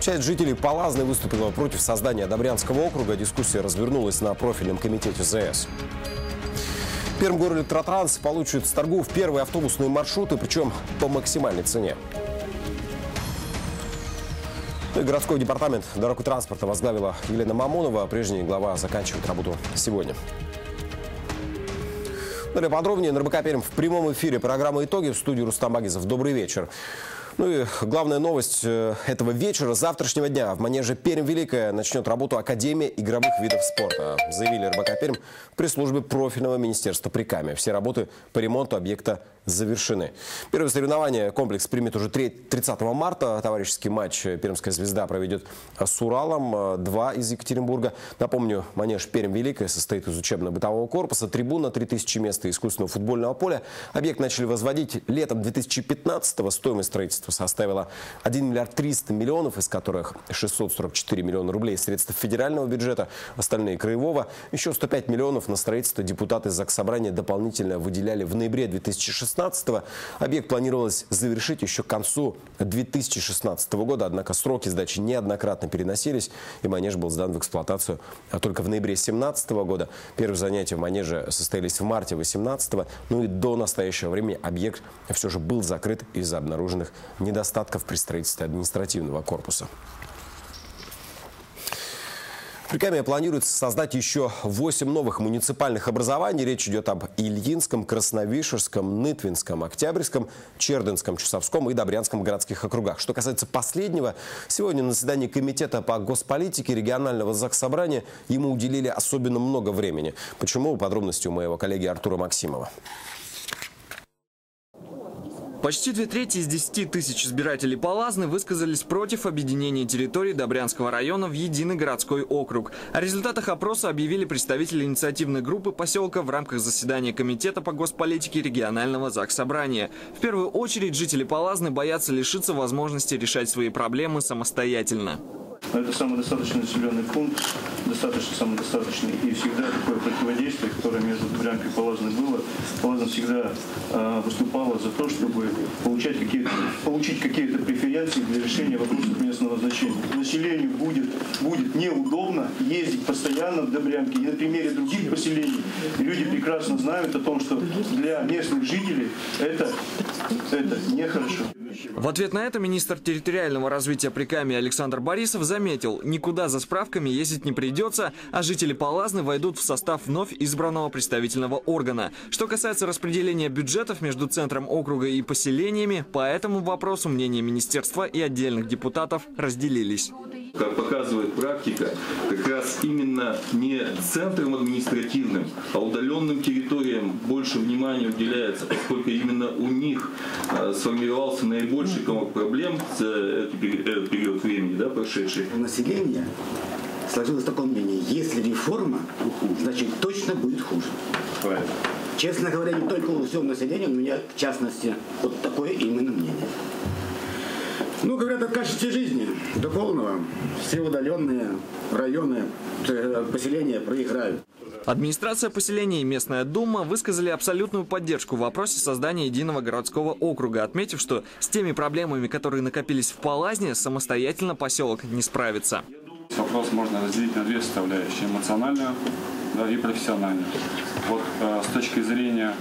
Часть жителей Полазны выступила против создания Добрянского округа. Дискуссия развернулась на профильном комитете ЗС. Пермгорэлектротранс получит с торгов первые автобусные маршруты, причем по максимальной цене. И городской департамент дорог и транспорта возглавила Елена Мамонова. Прежняя глава заканчивает работу сегодня. Для подробнее на РБК-Пермь в прямом эфире программа «Итоги». В студии Рустам Багизов. Добрый вечер. Ну и главная новость этого вечера, завтрашнего дня. В манеже Пермь-Великая начнет работу Академия игровых видов спорта. Заявили РБК-Пермь при службе профильного министерства при Каме. Все работы по ремонту объекта завершены. Первое соревнование комплекс примет уже 30 марта. Товарищеский матч пермская «Звезда» проведет с Уралом, 2 из Екатеринбурга. Напомню, манеж Пермь-Великая состоит из учебно-бытового корпуса, трибуна, 3000 мест и искусственного футбольного поля. Объект начали возводить летом 2015-го. Стоимость строительства составила 1 миллиард 300 миллионов, из которых 644 миллиона рублей средств федерального бюджета, остальные краевого. Еще 105 миллионов на строительство депутаты Заксобрания дополнительно выделяли в ноябре 2016-го. Объект планировалось завершить еще к концу 2016 года, однако сроки сдачи неоднократно переносились, и манеж был сдан в эксплуатацию только в ноябре 2017 года. Первые занятия в манеже состоялись в марте 2018-го, ну и до настоящего времени объект все же был закрыт из-за обнаруженных недостатков при строительстве административного корпуса. При Каме планируется создать еще 8 новых муниципальных образований. Речь идет об Ильинском, Красновишерском, Нытвинском, Октябрьском, Чердынском, Чусовском и Добрянском городских округах. Что касается последнего, сегодня на заседании комитета по госполитике регионального заксобрания ему уделили особенно много времени. Почему? Подробности у моего коллеги Артура Максимова. Почти 2/3 из 10 тысяч избирателей Полазны высказались против объединения территории Добрянского района в единый городской округ. О результатах опроса объявили представители инициативной группы поселка в рамках заседания Комитета по госполитике регионального заксобрания. В первую очередь жители Полазны боятся лишиться возможности решать свои проблемы самостоятельно. Это самодостаточный населенный пункт, достаточно самодостаточный. И всегда такое противодействие, которое между Добрянкой и Полазной было. Полазна всегда выступала за то, чтобы получить какие-то преференции для решения вопросов местного значения. Населению будет неудобно ездить постоянно в Добрянке. И на примере других поселений люди прекрасно знают о том, что для местных жителей это нехорошо. В ответ на это министр территориального развития при Каме Александр Борисов заметил, никуда за справками ездить не придется, а жители Полазны войдут в состав вновь избранного представительного органа. Что касается распределения бюджетов между центром округа и поселениями, по этому вопросу мнения министерства и отдельных депутатов разделились. Как показывает практика, как раз именно не центром административным, а удаленным территориям больше внимания уделяется, поскольку именно у них сформировался наибольший комок проблем за этот период времени, прошедший. У населения сложилось такое мнение, если реформа, значит точно будет хуже. Правильно. Честно говоря, не только у всего населения, у меня в частности вот такое именно мнение. Ну, говорят, от качества жизни до полного все удаленные районы, поселения проиграют. Администрация поселения и местная дума высказали абсолютную поддержку в вопросе создания единого городского округа, отметив, что с теми проблемами, которые накопились в Полазне, самостоятельно поселок не справится. Вопрос можно разделить на две составляющие – эмоциональную, и профессиональную. Вот с точки зрения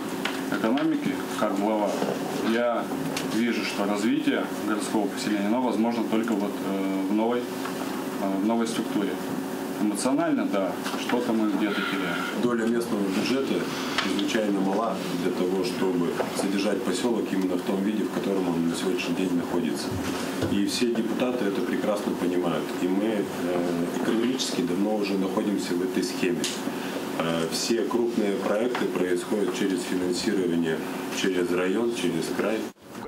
экономики, как глава, я вижу, что развитие городского поселения, оно возможно только вот в новой структуре. Эмоционально, да, что-то мы где-то теряем. Доля местного бюджета чрезвычайно мала для того, чтобы содержать поселок именно в том виде, в котором он на сегодняшний день находится. И все депутаты это прекрасно понимают. И мы экономически давно уже находимся в этой схеме. Все крупные проекты происходят через финансирование, через район, через край.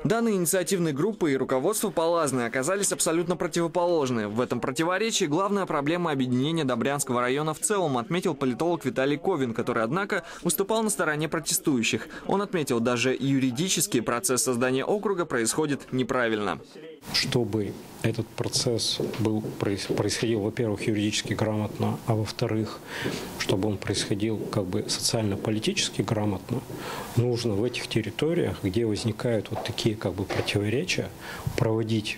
Данные инициативной группы и руководство Полазны оказались абсолютно противоположны. В этом противоречии главная проблема объединения Добрянского района в целом, отметил политолог Виталий Ковин, который, однако, выступал на стороне протестующих. Он отметил, даже юридически процесс создания округа происходит неправильно. Чтобы этот процесс происходил, во-первых, юридически грамотно, а во-вторых, чтобы он происходил как бы социально-политически грамотно, нужно в этих территориях, где возникают вот такие как бы противоречия, проводить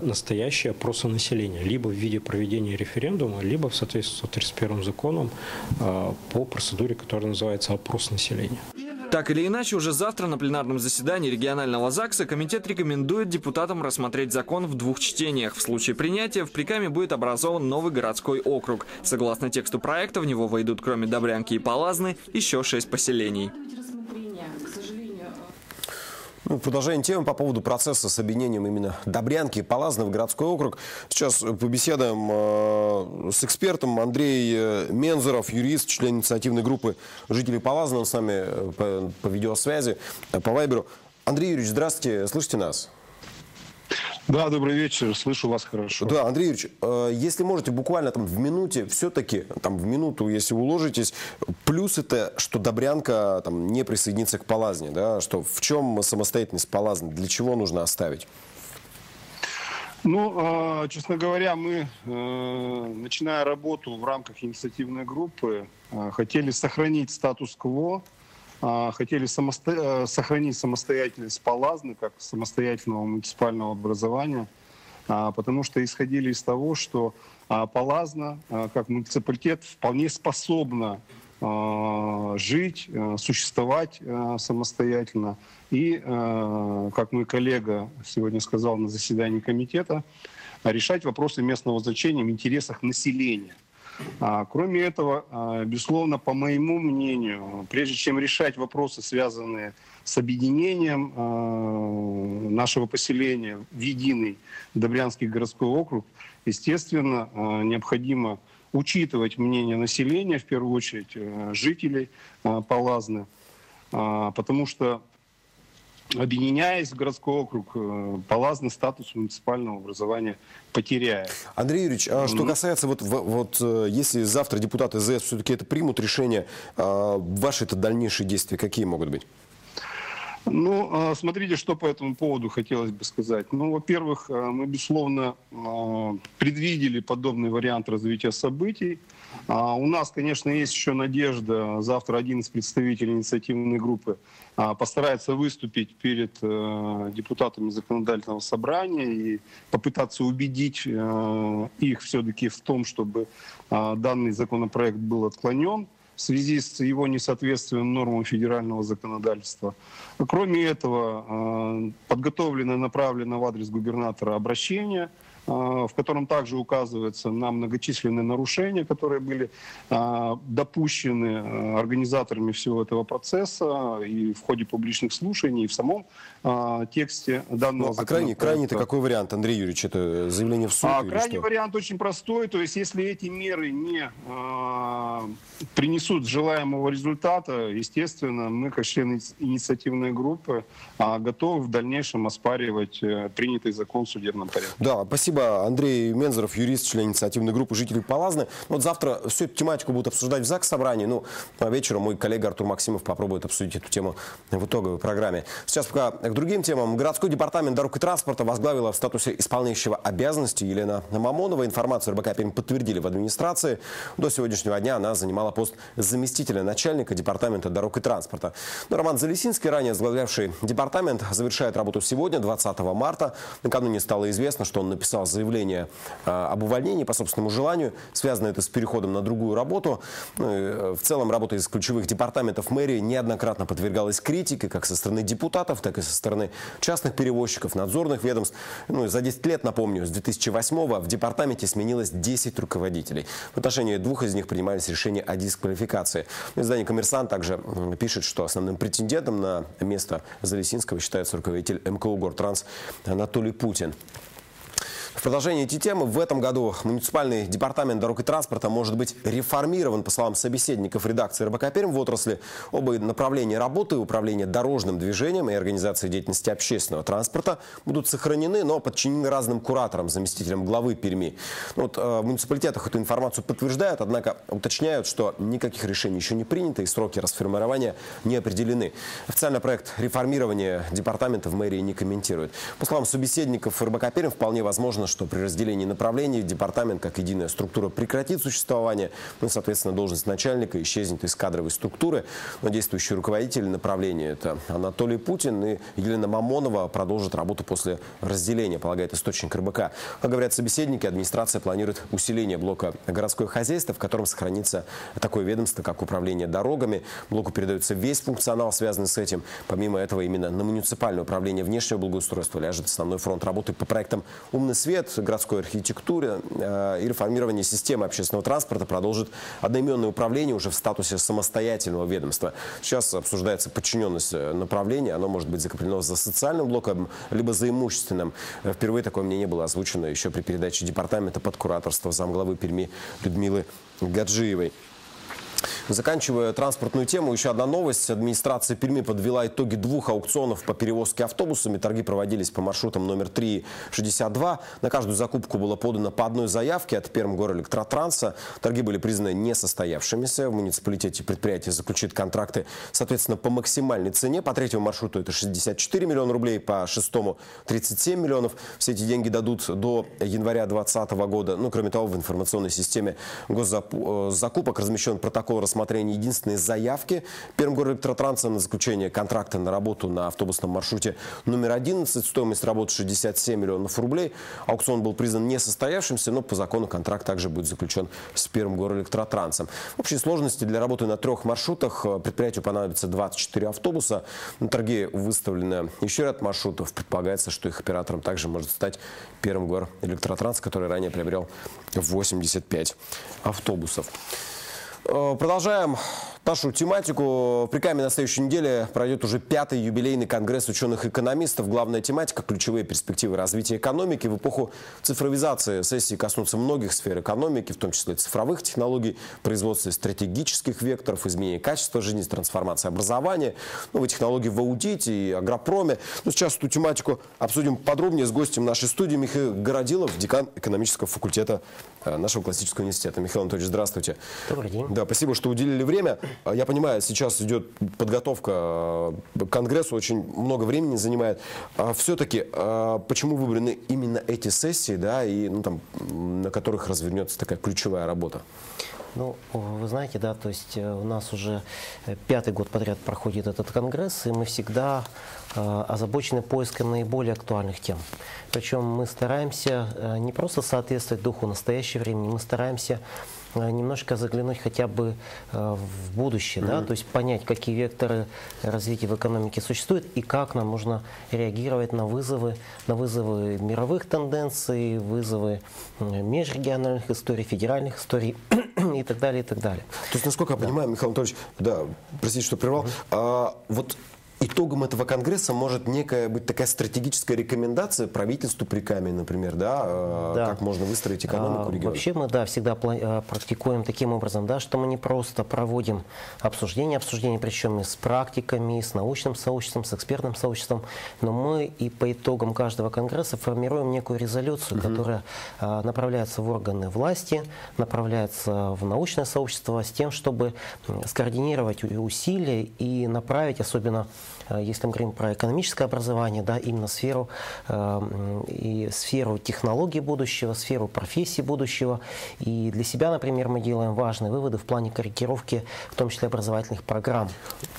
настоящие опросы населения, либо в виде проведения референдума, либо в соответствии с 31 законом по процедуре, которая называется опрос населения. Так или иначе, уже завтра на пленарном заседании регионального ЗАГСа комитет рекомендует депутатам рассмотреть закон в двух чтениях. В случае принятия в Прикаме будет образован новый городской округ. Согласно тексту проекта, в него войдут, кроме Добрянки и Полазны, еще 6 поселений. Ну, продолжение темы по поводу процесса с объединением именно Добрянки и Полазны в городской округ. Сейчас побеседуем с экспертом. Андрей Мензоров, юрист, член инициативной группы жителей Полазны. Он с нами по видеосвязи, по вайберу. Андрей Юрьевич, здравствуйте. Слышите нас? Да, добрый вечер. Слышу вас хорошо. Да, Андрей Юрьевич, если можете, буквально там в минуте, все-таки, там в минуту, если уложитесь, плюс это, что Добрянка там не присоединится к Полазне, да, что в чем самостоятельность Полазны, для чего нужно оставить? Ну, честно говоря, мы, начиная работу в рамках инициативной группы, хотели сохранить статус-кво, хотели сохранить самостоятельность Полазны как самостоятельного муниципального образования, потому что исходили из того, что Полазна как муниципалитет вполне способна жить, существовать самостоятельно. И, как мой коллега сегодня сказал на заседании комитета, решать вопросы местного значения в интересах населения. Кроме этого, безусловно, по моему мнению, прежде чем решать вопросы, связанные с объединением нашего поселения в единый Добрянский городской округ, естественно, необходимо учитывать мнение населения, в первую очередь жителей Полазны, потому что, объединяясь в городской округ, Полазны статус муниципального образования потеряет. Андрей Юрьевич, а что касается, вот если завтра депутаты ЗС все-таки это примут решение, ваши-то дальнейшие действия какие могут быть? Ну, смотрите, что по этому поводу хотелось бы сказать. Ну, во-первых, мы, безусловно, предвидели подобный вариант развития событий. У нас, конечно, есть еще надежда. Завтра один из представителей инициативной группы постарается выступить перед депутатами законодательного собрания и попытаться убедить их все-таки в том, чтобы данный законопроект был отклонен в связи с его несоответствием нормам федерального законодательства. Кроме этого, подготовлено и направлено в адрес губернатора обращение, в котором также указывается на многочисленные нарушения, которые были допущены организаторами всего этого процесса и в ходе публичных слушаний, и в самом тексте данного законопроекта. Крайний-то какой вариант, Андрей Юрьевич? Это заявление в суд? Крайний вариант очень простой. То есть, если эти меры не принесут желаемого результата, естественно, мы, как члены инициативной группы, готовы в дальнейшем оспаривать принятый закон в судебном порядке. Да, спасибо. Андрей Мензоров, юрист, член инициативной группы жителей Полазны. Вот завтра всю эту тематику будут обсуждать в ЗАГС собрании. Ну, а вечером мой коллега Артур Максимов попробует обсудить эту тему в итоговой программе. Сейчас пока к другим темам. Городской департамент дорог и транспорта возглавила в статусе исполняющего обязанности Елена Мамонова. Информацию РБК-Пермь подтвердили в администрации. До сегодняшнего дня она занимала пост заместителя начальника департамента дорог и транспорта. Но Роман Залесинский, ранее возглавлявший департамент, завершает работу сегодня, 20 марта. Накануне стало известно, что он написал заявление об увольнении по собственному желанию. Связано это с переходом на другую работу. В целом, работа из ключевых департаментов мэрии неоднократно подвергалась критике как со стороны депутатов, так и со стороны частных перевозчиков, надзорных ведомств. Ну, за 10 лет, напомню, с 2008-го в департаменте сменилось 10 руководителей. В отношении 2 из них принимались решения о дисквалификации. Издание «Коммерсант» также пишет, что основным претендентом на место Залесинского считается руководитель МКУ «Гортранс» Анатолий Путин. В продолжение этой темы в этом году муниципальный департамент дорог и транспорта может быть реформирован, по словам собеседников редакции РБК-Пермь в отрасли. Оба направления работы, управление дорожным движением и организация деятельности общественного транспорта, будут сохранены, но подчинены разным кураторам, заместителям главы Перми. Вот, в муниципалитетах эту информацию подтверждают, однако уточняют, что никаких решений еще не принято и сроки расформирования не определены. Официально проект реформирования департамента в мэрии не комментирует. По словам собеседников РБК-Пермь, вполне возможно, Положено, что при разделении направлений департамент как единая структура прекратит существование, ну и, соответственно, должность начальника исчезнет из кадровой структуры. Но действующий руководитель направления – это Анатолий Путин, и Елена Мамонова продолжит работу после разделения, полагает источник РБК. Как говорят собеседники, администрация планирует усиление блока городское хозяйство, в котором сохранится такое ведомство, как управление дорогами. Блоку передается весь функционал, связанный с этим. Помимо этого, именно на муниципальное управление внешнего благоустройства ляжет основной фронт работы по проектам «Умный свет», городской архитектуре и реформирование системы общественного транспорта продолжит одноименное управление уже в статусе самостоятельного ведомства. Сейчас обсуждается подчиненность направления. Оно может быть закреплено за социальным блоком, либо за имущественным. Впервые такое мнение было озвучено еще при передаче департамента под кураторство замглавы Перми Людмилы Гаджиевой. Заканчивая транспортную тему, еще одна новость. Администрация Перми подвела итоги двух аукционов по перевозке автобусами. Торги проводились по маршрутам номер 3 и 62. На каждую закупку было подано по одной заявке от Пермгорэлектротранса. Торги были признаны несостоявшимися. В муниципалитете предприятие заключит контракты, соответственно, по максимальной цене. По третьему маршруту это 64 миллиона рублей, по шестому 37 миллионов. Все эти деньги дадут до января 2020 года. Ну, кроме того, в информационной системе госзакупок размещен протокол рассмотрения единственной заявки Пермгорэлектротранса на заключение контракта на работу на автобусном маршруте номер 11. Стоимость работы 67 миллионов рублей. Аукцион был признан несостоявшимся, но по закону контракт также будет заключен с Пермгорэлектротранса. В общей сложности для работы на трех маршрутах предприятию понадобится 24 автобуса. На торги выставлено еще ряд маршрутов. Предполагается, что их оператором также может стать Пермгорэлектротранс, который ранее приобрел 85 автобусов. Продолжаем нашу тематику. В Прикаме на следующей неделе пройдет уже 5-й юбилейный конгресс ученых-экономистов. Главная тематика – ключевые перспективы развития экономики. В эпоху цифровизации сессии коснутся многих сфер экономики, в том числе цифровых технологий, производства стратегических векторов, изменения качества жизни, трансформации образования, новые технологии в ауте и агропроме. Но сейчас эту тематику обсудим подробнее с гостем нашей студии Михаил Городилов, декан экономического факультета нашего классического университета. Михаил Анатольевич, здравствуйте. Добрый день. Да, спасибо, что уделили время. Я понимаю, сейчас идет подготовка к конгрессу, очень много времени занимает. Все-таки, почему выбраны именно эти сессии, да, и ну, там, на которых развернется такая ключевая работа? Ну, вы знаете, да, то есть у нас уже 5-й год подряд проходит этот конгресс, и мы всегда озабочены поиском наиболее актуальных тем. Причем мы стараемся не просто соответствовать духу настоящего времени, мы стараемся немножко заглянуть хотя бы в будущее, да, то есть понять, какие векторы развития в экономике существуют и как нам нужно реагировать на вызовы мировых тенденций, вызовы межрегиональных историй, федеральных историй и так далее, и так далее. То есть, насколько я понимаю, Михаил Анатольевич, да, простите, что прервал, вот итогом этого конгресса может некая быть такая стратегическая рекомендация правительству Прикамья, например, да, как можно выстроить экономику региона. Вообще мы, да, всегда практикуем таким образом, да, что мы не просто проводим обсуждения, причем и с практиками, и с научным сообществом, с экспертным сообществом, но мы и по итогам каждого конгресса формируем некую резолюцию, которая направляется в органы власти, направляется в научное сообщество с тем, чтобы скоординировать усилия и направить, особенно если мы говорим про экономическое образование, да, именно сферу, и сферу технологий будущего, сферу профессий будущего. И для себя, например, мы делаем важные выводы в плане корректировки, в том числе образовательных программ.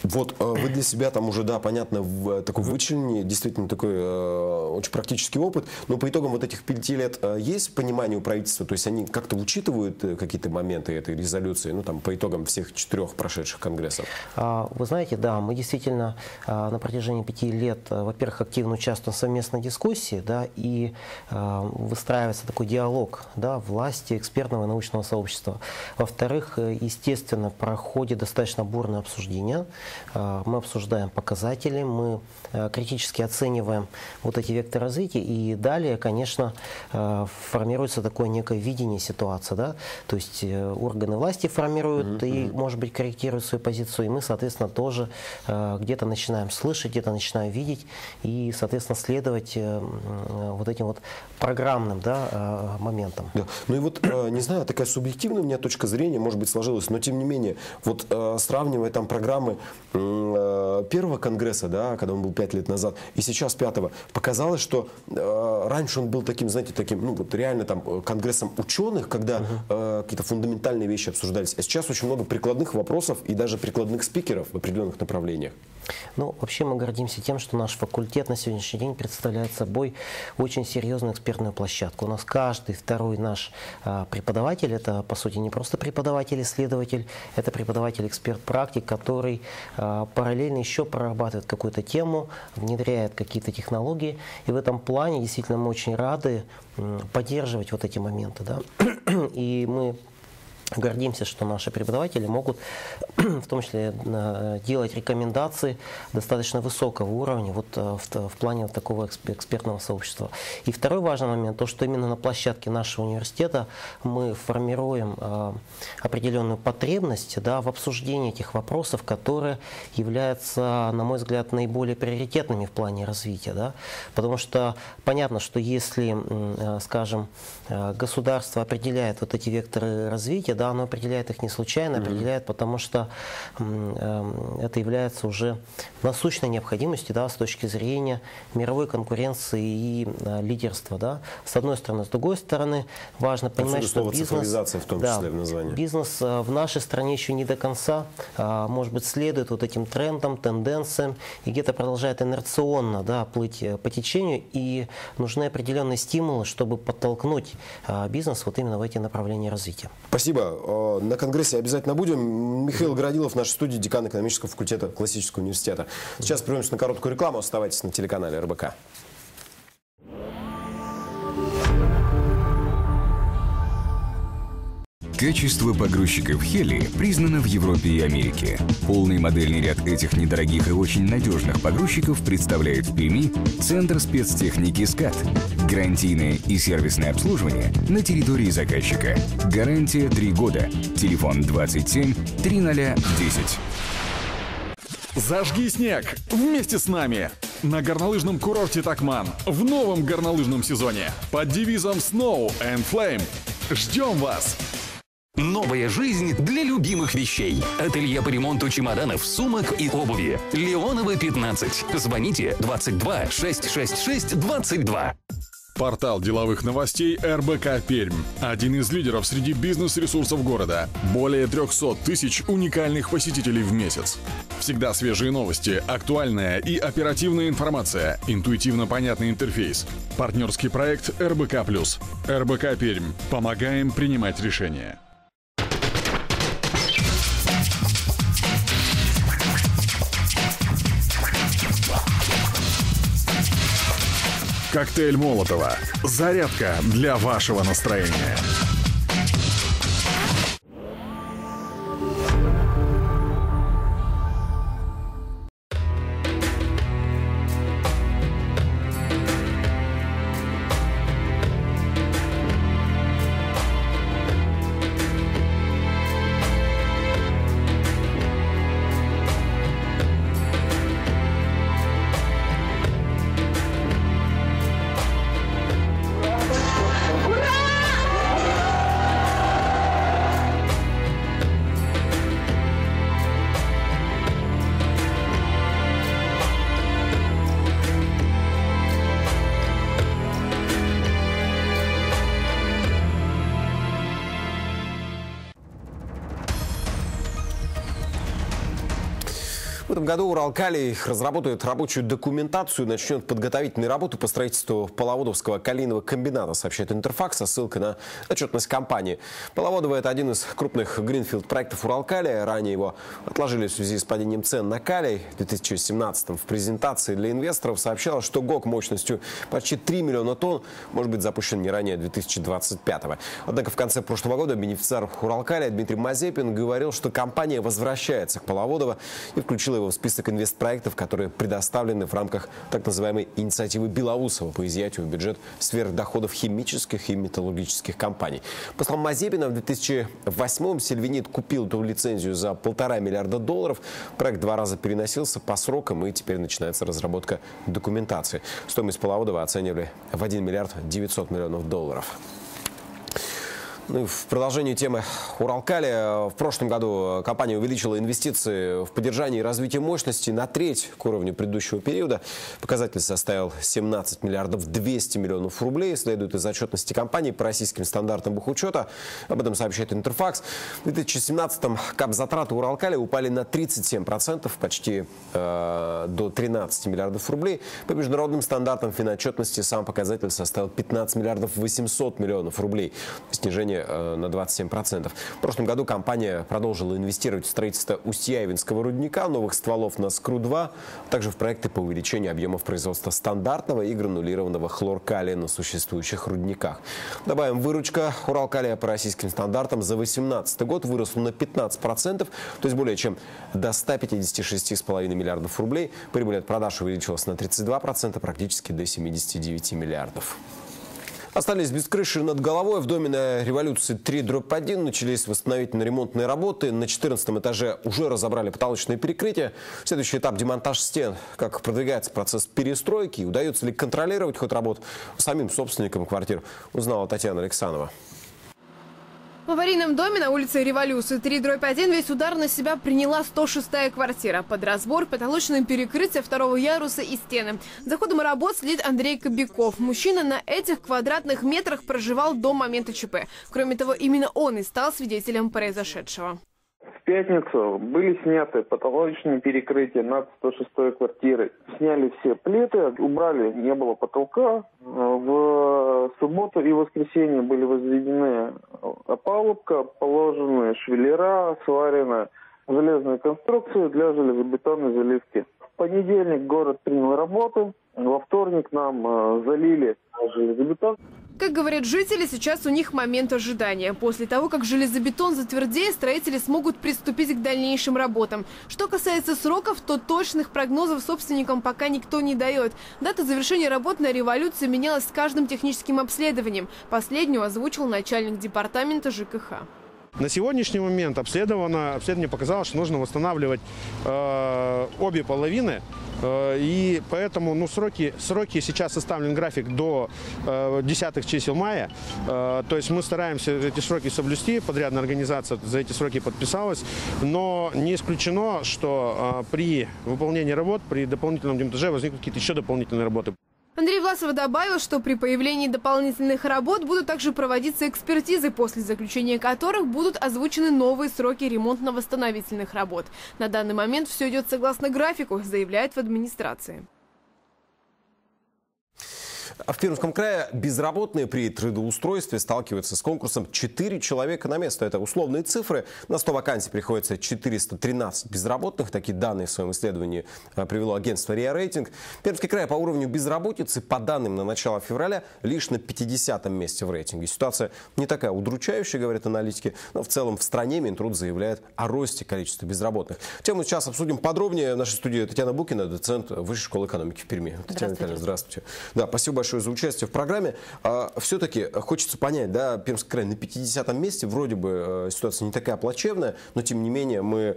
Вот вы для себя там уже, да, понятно, такой вычленили, действительно такой очень практический опыт. Но по итогам вот этих 5 лет есть понимание у правительства? То есть они как-то учитывают какие-то моменты этой резолюции, ну там по итогам всех 4 прошедших конгрессов? Вы знаете, да, мы действительно на протяжении 5 лет, во-первых, активно участвуем в совместной дискуссии, да, и выстраивается такой диалог, да, власти, экспертного и научного сообщества. Во-вторых, естественно, проходит достаточно бурное обсуждение. Мы обсуждаем показатели, мы критически оцениваем вот эти векторы развития, и далее, конечно, формируется такое некое видение ситуации, да, то есть органы власти формируют и, может быть, корректируют свою позицию, и мы, соответственно, тоже где-то начинаем начинаем слышать, где-то начинаем видеть и, соответственно, следовать вот этим вот программным моментам. Да. Ну и вот, не знаю, такая субъективная у меня точка зрения, может быть, сложилась, но тем не менее, вот сравнивая там программы первого конгресса, да, когда он был 5 лет назад, и сейчас 5-го, показалось, что раньше он был таким, знаете, таким, ну вот реально там конгрессом ученых, когда какие-то фундаментальные вещи обсуждались, а сейчас очень много прикладных вопросов и даже прикладных спикеров в определенных направлениях. Ну, вообще мы гордимся тем, что наш факультет на сегодняшний день представляет собой очень серьезную экспертную площадку. У нас каждый второй наш преподаватель, это по сути не просто преподаватель-исследователь, это преподаватель-эксперт-практик, который параллельно еще прорабатывает какую-то тему, внедряет какие-то технологии. И в этом плане действительно мы очень рады поддерживать вот эти моменты. Да? И мы гордимся, что наши преподаватели могут в том числе делать рекомендации достаточно высокого уровня вот, в плане вот такого экспертного сообщества. И второй важный момент, то, что именно на площадке нашего университета мы формируем определенную потребность в обсуждении этих вопросов, которые являются, на мой взгляд, наиболее приоритетными в плане развития. Да? Потому что понятно, что если, скажем, государство определяет вот эти векторы развития, да, оно определяет их не случайно, определяет, потому что это является уже насущной необходимостью, да, с точки зрения мировой конкуренции и лидерства. Да. С одной стороны, с другой стороны, важно понимать, что бизнес, в том числе, в названии. Бизнес в нашей стране еще не до конца, может быть, следует вот этим трендам, тенденциям и где-то продолжает инерционно плыть по течению, и нужны определенные стимулы, чтобы подтолкнуть бизнес вот именно в эти направления развития. Спасибо. На конгрессе обязательно будем. Михаил Городилов в нашей студии, декан экономического факультета Классического университета. Сейчас прервемся на короткую рекламу. Оставайтесь на телеканале РБК. Качество погрузчиков «Хели» признано в Европе и Америке. Полный модельный ряд этих недорогих и очень надежных погрузчиков представляет в Перми Центр спецтехники «СКАТ». Гарантийное и сервисное обслуживание на территории заказчика. Гарантия 3 года. Телефон 27 3010. Зажги снег вместе с нами на горнолыжном курорте Такман в новом горнолыжном сезоне под девизом «Snow and Flame». Ждем вас! Новая жизнь для любимых вещей. Ателье по ремонту чемоданов, сумок и обуви. Леонова, 15. Звоните 22 666 22. Портал деловых новостей РБК-Пермь. Один из лидеров среди бизнес-ресурсов города. Более 300 тысяч уникальных посетителей в месяц. Всегда свежие новости, актуальная и оперативная информация, интуитивно понятный интерфейс. Партнерский проект РБК+. РБК-Пермь. Помогаем принимать решения. Коктейль Молотова. Зарядка для вашего настроения. В этом году Уралкалий разработает рабочую документацию, начнет подготовительные работы по строительству Половодовского калийного комбината, сообщает Интерфакс, со ссылкой на отчетность компании. Половодово – это один из крупных гринфилд-проектов Уралкалия. Ранее его отложили в связи с падением цен на калий. В 2017-м в презентации для инвесторов сообщалось, что ГОК мощностью почти 3 миллиона тонн может быть запущен не ранее 2025-го. Однако в конце прошлого года бенефициар Уралкалия Дмитрий Мазепин говорил, что компания возвращается к Половодово и включила его в список инвестпроектов, которые предоставлены в рамках так называемой инициативы Белоусова по изъятию в бюджет сверхдоходов химических и металлургических компаний. По словам Мазепина, в 2008-м Сильвинит купил эту лицензию за $1,5 миллиарда. Проект два раза переносился по срокам, и теперь начинается разработка документации. Стоимость Половодова оценивали в $1,900 миллиона. В продолжении темы Уралкалия. В прошлом году компания увеличила инвестиции в поддержание и развитие мощности на треть к уровню предыдущего периода. Показатель составил 17 200 миллионов рублей. Следует из отчетности компании по российским стандартам бухучета. Об этом сообщает Интерфакс. В 2017-м капзатраты Уралкалия упали на 37%, почти до 13 миллиардов рублей. По международным стандартам финотчетности сам показатель составил 15 800 миллионов рублей. Снижение на 27%. В прошлом году компания продолжила инвестировать в строительство Устьяевинского рудника, новых стволов на Скру-2, также в проекты по увеличению объемов производства стандартного и гранулированного хлоркалия на существующих рудниках. Добавим, выручка Уралкалия по российским стандартам за 2018 год выросла на 15%, то есть более чем до 156,5 миллиардов рублей. Прибыль от продаж увеличилась на 32%, практически до 79 миллиардов. Остались без крыши над головой. В доме на Революции 3/1 начались восстановительно-ремонтные работы. На 14 этаже уже разобрали потолочные перекрытия. Следующий этап – демонтаж стен. Как продвигается процесс перестройки и удается ли контролировать ход работ самим собственникам квартир, узнала Татьяна Александрова. В аварийном доме на улице Революции 3/1 весь удар на себя приняла 106-я квартира. Под разбор, потолочное перекрытие второго яруса и стены. За ходом работ следит Андрей Кобяков. Мужчина на этих квадратных метрах проживал до момента ЧП. Кроме того, именно он и стал свидетелем произошедшего. В пятницу были сняты потолочные перекрытия над 106-й квартирой. Сняли все плиты, убрали, не было потолка. В субботу и воскресенье были возведены опалубка, положены швеллера, сварена железная конструкция для железобетонной заливки. В понедельник город принял работу, во вторник нам залили железобетон. Как говорят жители, сейчас у них момент ожидания. После того, как железобетон затвердеет, строители смогут приступить к дальнейшим работам. Что касается сроков, то точных прогнозов собственникам пока никто не дает. Дата завершения работ на Революции менялась с каждым техническим обследованием. Последнюю озвучил начальник департамента ЖКХ. На сегодняшний момент обследование показало, что нужно восстанавливать обе половины. И поэтому сроки сейчас составлен график до 10 чисел мая. То есть мы стараемся эти сроки соблюсти. Подрядная организация за эти сроки подписалась. но не исключено, что при выполнении работ, при дополнительном демонтаже возникнут какие-то еще дополнительные работы. Андрей Власов добавил, что при появлении дополнительных работ будут также проводиться экспертизы, после заключения которых будут озвучены новые сроки ремонтно-восстановительных работ. На данный момент все идет согласно графику, заявляет в администрации. В Пермском крае безработные при трудоустройстве сталкиваются с конкурсом 4 человека на место. Это условные цифры. На 100 вакансий приходится 413 безработных. Такие данные в своем исследовании привело агентство РИА Рейтинг. Пермский край по уровню безработицы, по данным на начало февраля, лишь на 50-м месте в рейтинге. Ситуация не такая удручающая, говорят аналитики. Но в целом в стране Минтруд заявляет о росте количества безработных. Тему сейчас обсудим подробнее. В нашей студии Татьяна Букина, доцент Высшей школы экономики в Перми. Татьяна Витальевна, здравствуйте. Да, спасибо большое за участие в программе. Все-таки хочется понять, да, Пермский край на 50-м месте, вроде бы ситуация не такая плачевная, но тем не менее мы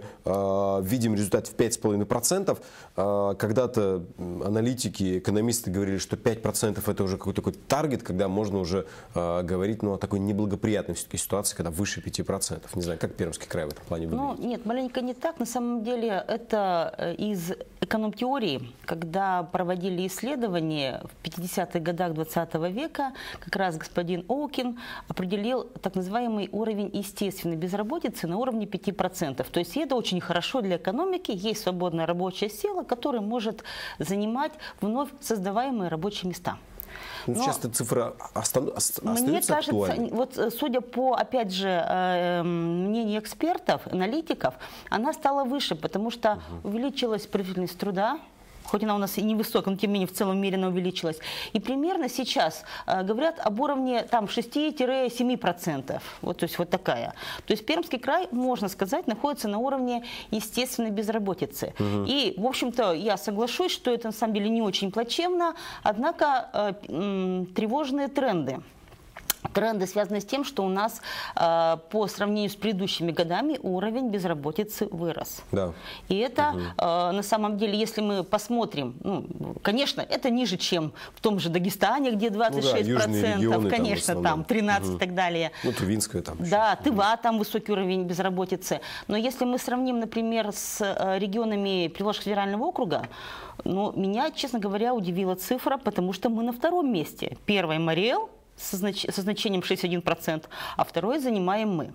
видим результат в 5,5%. Когда-то аналитики, экономисты говорили, что 5% это уже какой-то такой таргет, когда можно уже говорить, ну, о такой неблагоприятной все-таки ситуации, когда выше 5%. Не знаю, как Пермский край в этом плане выглядит? Ну, нет, маленько не так. На самом деле это из эконом-теории, когда проводили исследования в 50-е годах 20 века, как раз господин Оукин определил так называемый уровень естественной безработицы на уровне 5%. То есть это очень хорошо для экономики, есть свободная рабочая сила, которая может занимать вновь создаваемые рабочие места. Но сейчас эта цифра остается актуальной. Вот, судя по, опять же, мнению экспертов, аналитиков, она стала выше, потому что увеличилась производительность труда, хоть она у нас и невысокая, но тем не менее в целом мере она увеличилась. И примерно сейчас говорят об уровне там 6–7%. Вот, то есть вот такая. То есть Пермский край, можно сказать, находится на уровне естественной безработицы. Угу. И, в общем-то, я соглашусь, что это на самом деле не очень плачевно, однако тревожные тренды. Тренды связаны с тем, что у нас по сравнению с предыдущими годами уровень безработицы вырос. Да. И это на самом деле, если мы посмотрим, ну, конечно, это ниже, чем в том же Дагестане, где 26%, ну да, регионы, конечно, там 13% и так далее. Ну, Тувинская там. Да, Тыва, там высокий уровень безработицы. Но если мы сравним, например, с регионами Приволжского федерального округа, ну, меня, честно говоря, удивила цифра, потому что мы на втором месте. Первый Мариэл со значением 61%, а второй занимаем мы.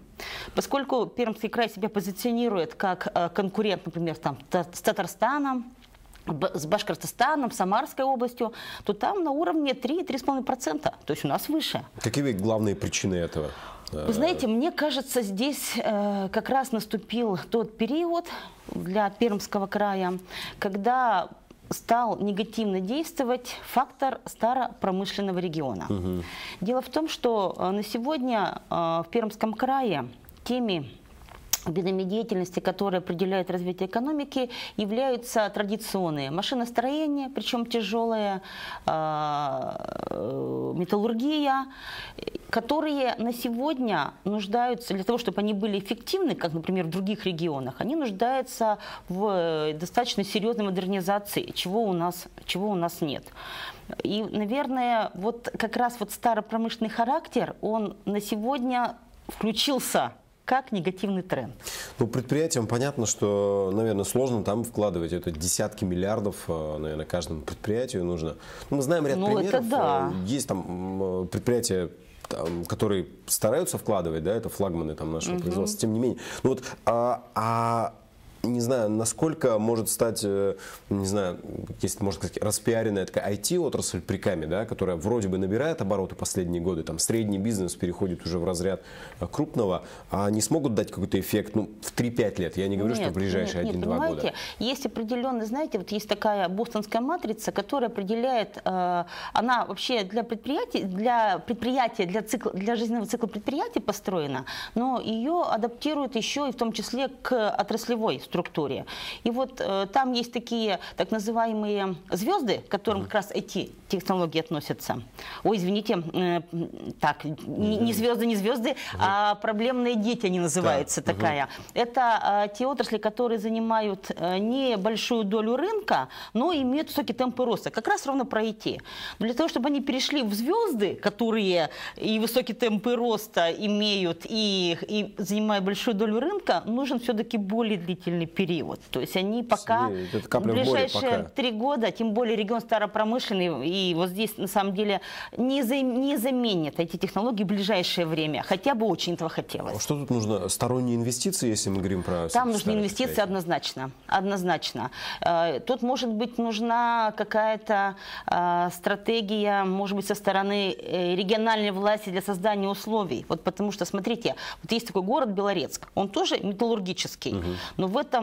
Поскольку Пермский край себя позиционирует как конкурент, например, там, с Татарстаном, с Башкортостаном, Самарской областью, то там на уровне 3–3,5%, то есть у нас выше. Какие главные причины этого? Вы знаете, мне кажется, здесь как раз наступил тот период для Пермского края, когда стал негативно действовать фактор старопромышленного региона. Угу. Дело в том, что на сегодня в Пермском крае теми видами деятельности, которые определяют развитие экономики, являются традиционные: машиностроение, причем тяжелое, металлургия, которые на сегодня нуждаются, для того, чтобы они были эффективны, как, например, в других регионах, они нуждаются в достаточно серьезной модернизации, чего у нас нет. И, наверное, вот как раз вот старопромышленный характер, он на сегодня включился как негативный тренд. Ну, предприятиям понятно, что, наверное, сложно там вкладывать. Это десятки миллиардов, наверное, каждому предприятию нужно. Мы знаем ряд примеров. Да. Есть там предприятия, которые стараются вкладывать, да, это флагманы там нашего производства, тем не менее. Ну, вот, не знаю, насколько может стать, не знаю, есть, можно сказать, распиаренная такая IT-отрасль при Каме, да, которая вроде бы набирает обороты последние годы, там средний бизнес переходит уже в разряд крупного, а не смогут дать какой-то эффект, ну, в 3–5 лет, я не говорю, что в ближайшие 1–2 года. Есть определенный, знаете, вот есть такая бостонская матрица, которая определяет, она вообще для жизненного цикла предприятий построена, но ее адаптируют еще и в том числе к отраслевой структуре. И вот там есть такие так называемые звезды, к которым как раз эти технологии относятся. Ой, извините, не звезды, а проблемные дети они называются, да, такая. Это те отрасли, которые занимают небольшую долю рынка, но имеют высокие темпы роста. Как раз ровно про IT. Но для того, чтобы они перешли в звезды, которые и высокие темпы роста имеют, и занимают большую долю рынка, нужен все-таки более длительный период. То есть они пока в ближайшие 3 года, тем более регион старопромышленный, и вот здесь на самом деле не заменят эти технологии в ближайшее время. Хотя бы очень этого хотелось. Что тут нужно? Сторонние инвестиции, если мы говорим про... Там нужны инвестиции однозначно. Однозначно. Тут, может быть, нужна какая-то стратегия, может быть, со стороны региональной власти для создания условий. Вот потому что, смотрите, вот есть такой город Белорецк, он тоже металлургический, но в этом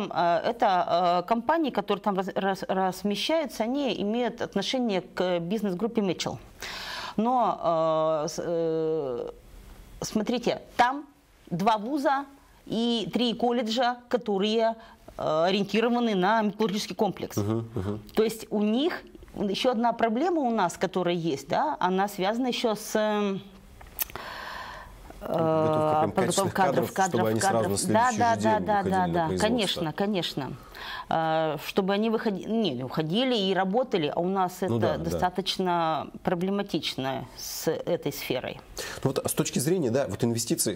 компании, которые там размещаются, они имеют отношение к бизнес-группе Mitchell. Но смотрите, там 2 вуза и 3 колледжа, которые ориентированы на металлургический комплекс. То есть у них еще одна проблема у нас, которая есть, да, она связана еще с... Подготовка кадров, чтобы они сразу на следующий день выходили на производство. Конечно. Чтобы они уходили и работали, а у нас это достаточно проблематично с этой сферой. Ну, вот с точки зрения, да, вот инвестиций,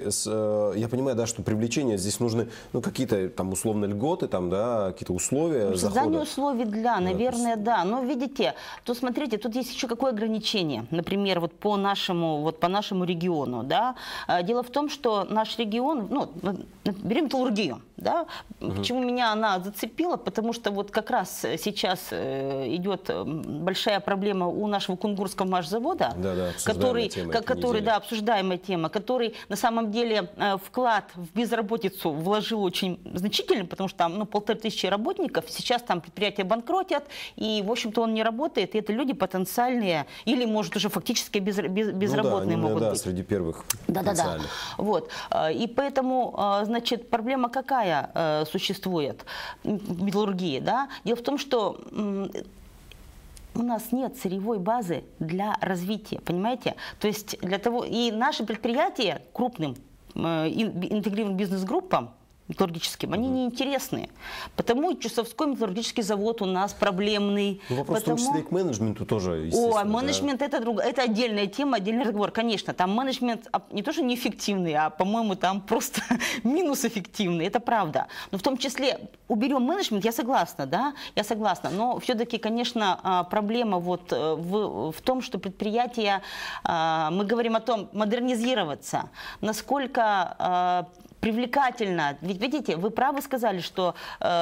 я понимаю, да, что привлечение здесь нужны, ну, какие-то там условно льготы, там, да, какие-то условия. Создание условий для, наверное, да. Но видите, тут смотрите, тут есть еще какое ограничение, например, вот по нашему региону, да. Дело в том, что наш регион, ну, берем металлургию, да, почему меня она зацепила? потому что вот как раз сейчас идет большая проблема у нашего кунгурского машзавода, обсуждаемая тема, который на самом деле вклад в безработицу вложил очень значительный, потому что там 1500 работников, сейчас там предприятия банкротят, и в общем-то он не работает, и это люди потенциальные, или может уже фактически безработные могут быть. Среди первых потенциальных. Вот. И поэтому, значит, проблема какая существует в металлургии, да? Дело в том, что у нас нет сырьевой базы для развития, понимаете? То есть для того, и наши предприятия крупным интегрированным бизнес-группам металлургическим, они неинтересны. Потому и Чусовской металлургический завод у нас проблемный. Ну, вопрос потому... в том числе и к менеджменту тоже, естественно. О, менеджмент, да? это отдельная тема, отдельный разговор. Конечно, там менеджмент не то, что неэффективный, а, по-моему, там просто минус эффективный, это правда. Но в том числе уберем менеджмент, я согласна, да, я согласна. Но все-таки, конечно, проблема вот в том, что предприятия, мы говорим о том, модернизироваться, насколько... привлекательно. Ведь, видите, вы правы сказали, что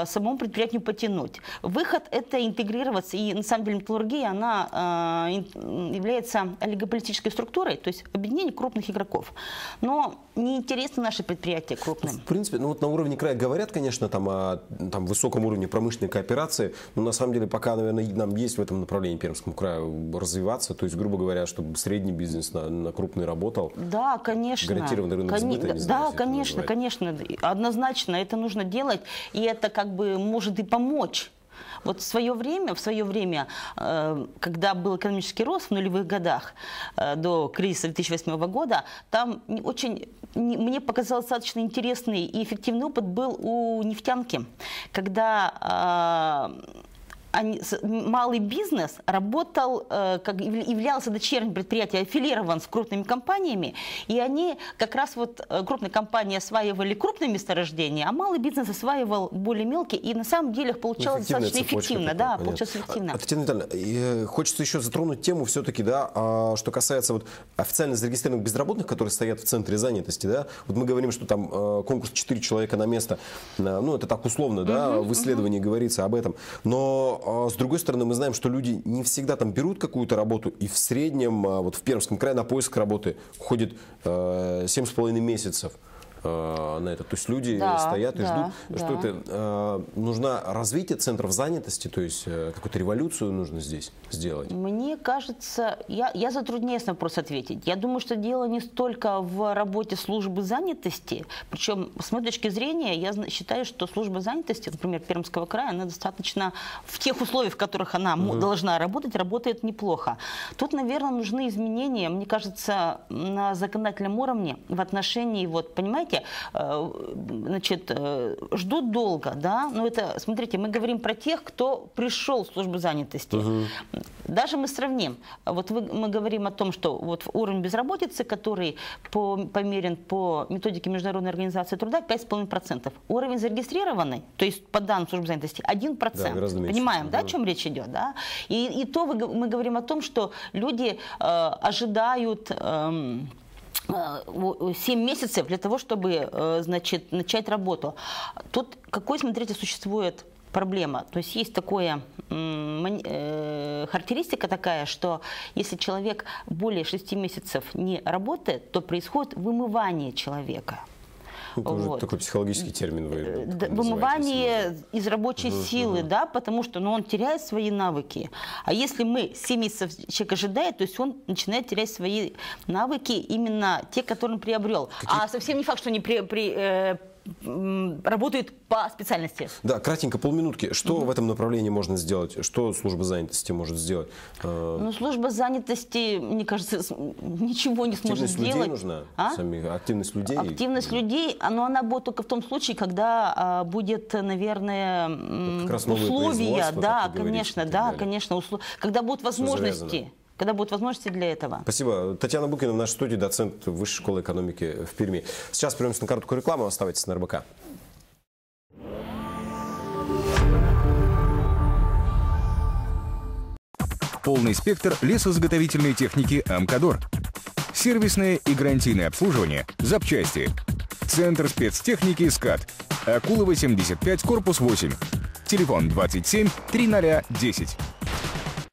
самому предприятию потянуть. Выход – это интегрироваться. И, на самом деле, металлургия, она является олигополитической структурой, то есть объединение крупных игроков. Но неинтересно наше предприятие крупным. В принципе, ну вот на уровне края говорят, конечно, там о высоком уровне промышленной кооперации, но на самом деле пока, наверное, нам есть в этом направлении Пермскому краю развиваться, то есть, грубо говоря, чтобы средний бизнес на крупный работал. Да, конечно. Гарантированный рынок сбыта, не знаю, да, конечно. Конечно, однозначно это нужно делать, и это как бы может и помочь. Вот в свое время, когда был экономический рост в нулевых годах, до кризиса 2008 года, там очень, мне показалось, достаточно интересный и эффективный опыт был у нефтянки, когда... малый бизнес работал, являлся дочерним предприятием, аффилирован с крупными компаниями, и они как раз вот крупные компании осваивали крупные месторождения, а малый бизнес осваивал более мелкие, и на самом деле получалось достаточно эффективно. Да, получалось эффективно. Татьяна Витальевна, хочется еще затронуть тему все-таки, да, что касается вот официально зарегистрированных безработных, которые стоят в центре занятости, да, вот мы говорим, что там конкурс 4 человека на место, ну это так условно, да, в исследовании говорится об этом, но с другой стороны, мы знаем, что люди не всегда там берут какую-то работу, и в среднем, вот в Пермском крае, на поиск работы уходит 7,5 месяцев на это. То есть люди стоят и ждут, что это нужно развитие центров занятости, то есть какую-то революцию нужно здесь сделать. Мне кажется, я затрудняюсь на вопрос ответить. Я думаю, что дело не столько в работе службы занятости, причем с моей точки зрения я считаю, что служба занятости, например, Пермского края, она достаточно в тех условиях, в которых она должна работать, работает неплохо. Тут, наверное, нужны изменения, мне кажется, на законодательном уровне в отношении, вот, понимаете, значит, ждут долго, да, но это, смотрите, мы говорим про тех, кто пришел в службу занятости. Даже мы сравним, вот мы говорим о том, что вот уровень безработицы, который померен по методике Международной организации труда, 5,5%. Уровень зарегистрированный, то есть по данным службы занятости, 1%. Да, понимаем, да, о чем речь идет, да? И то мы говорим о том, что люди ожидают... 7 месяцев для того, чтобы, значит, начать работу. Тут какой, смотрите, существует проблема. То есть есть такая характеристика такая, что если человек более 6 месяцев не работает, то происходит вымывание человека. Это уже такой психологический термин. Вымывание из рабочей силы, да, потому что он теряет свои навыки. А если мы 7 месяцев человек ожидает, то есть он начинает терять свои навыки, именно те, которые он приобрел. А совсем не факт, что они работают по специальности. Да, кратенько, полминутки. Что в этом направлении можно сделать? Что служба занятости может сделать? Ну, служба занятости, мне кажется, ничего не сможет сделать. Активность людей нужна? Активность людей? Активность людей, но она будет только в том случае, когда будет, наверное, условия. Да, конечно, когда будут возможности. Когда будут возможности для этого. Спасибо. Татьяна Букина в нашей студии, доцент Высшей школы экономики в Перми. Сейчас прервемся на короткую рекламу. Оставайтесь на РБК. Полный спектр лесозаготовительной техники «Амкадор». Сервисное и гарантийное обслуживание, запчасти. Центр спецтехники «Скат». Акулова, 75, корпус 8. Телефон 27 3010.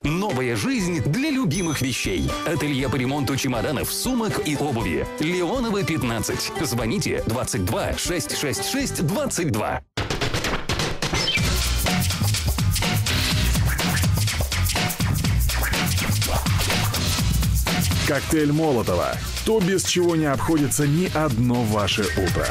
Новая жизнь для любимых вещей. Ателье по ремонту чемоданов, сумок и обуви. Леонова, 15. Звоните 22 666 22. Коктейль Молотова. То, без чего не обходится ни одно ваше утро.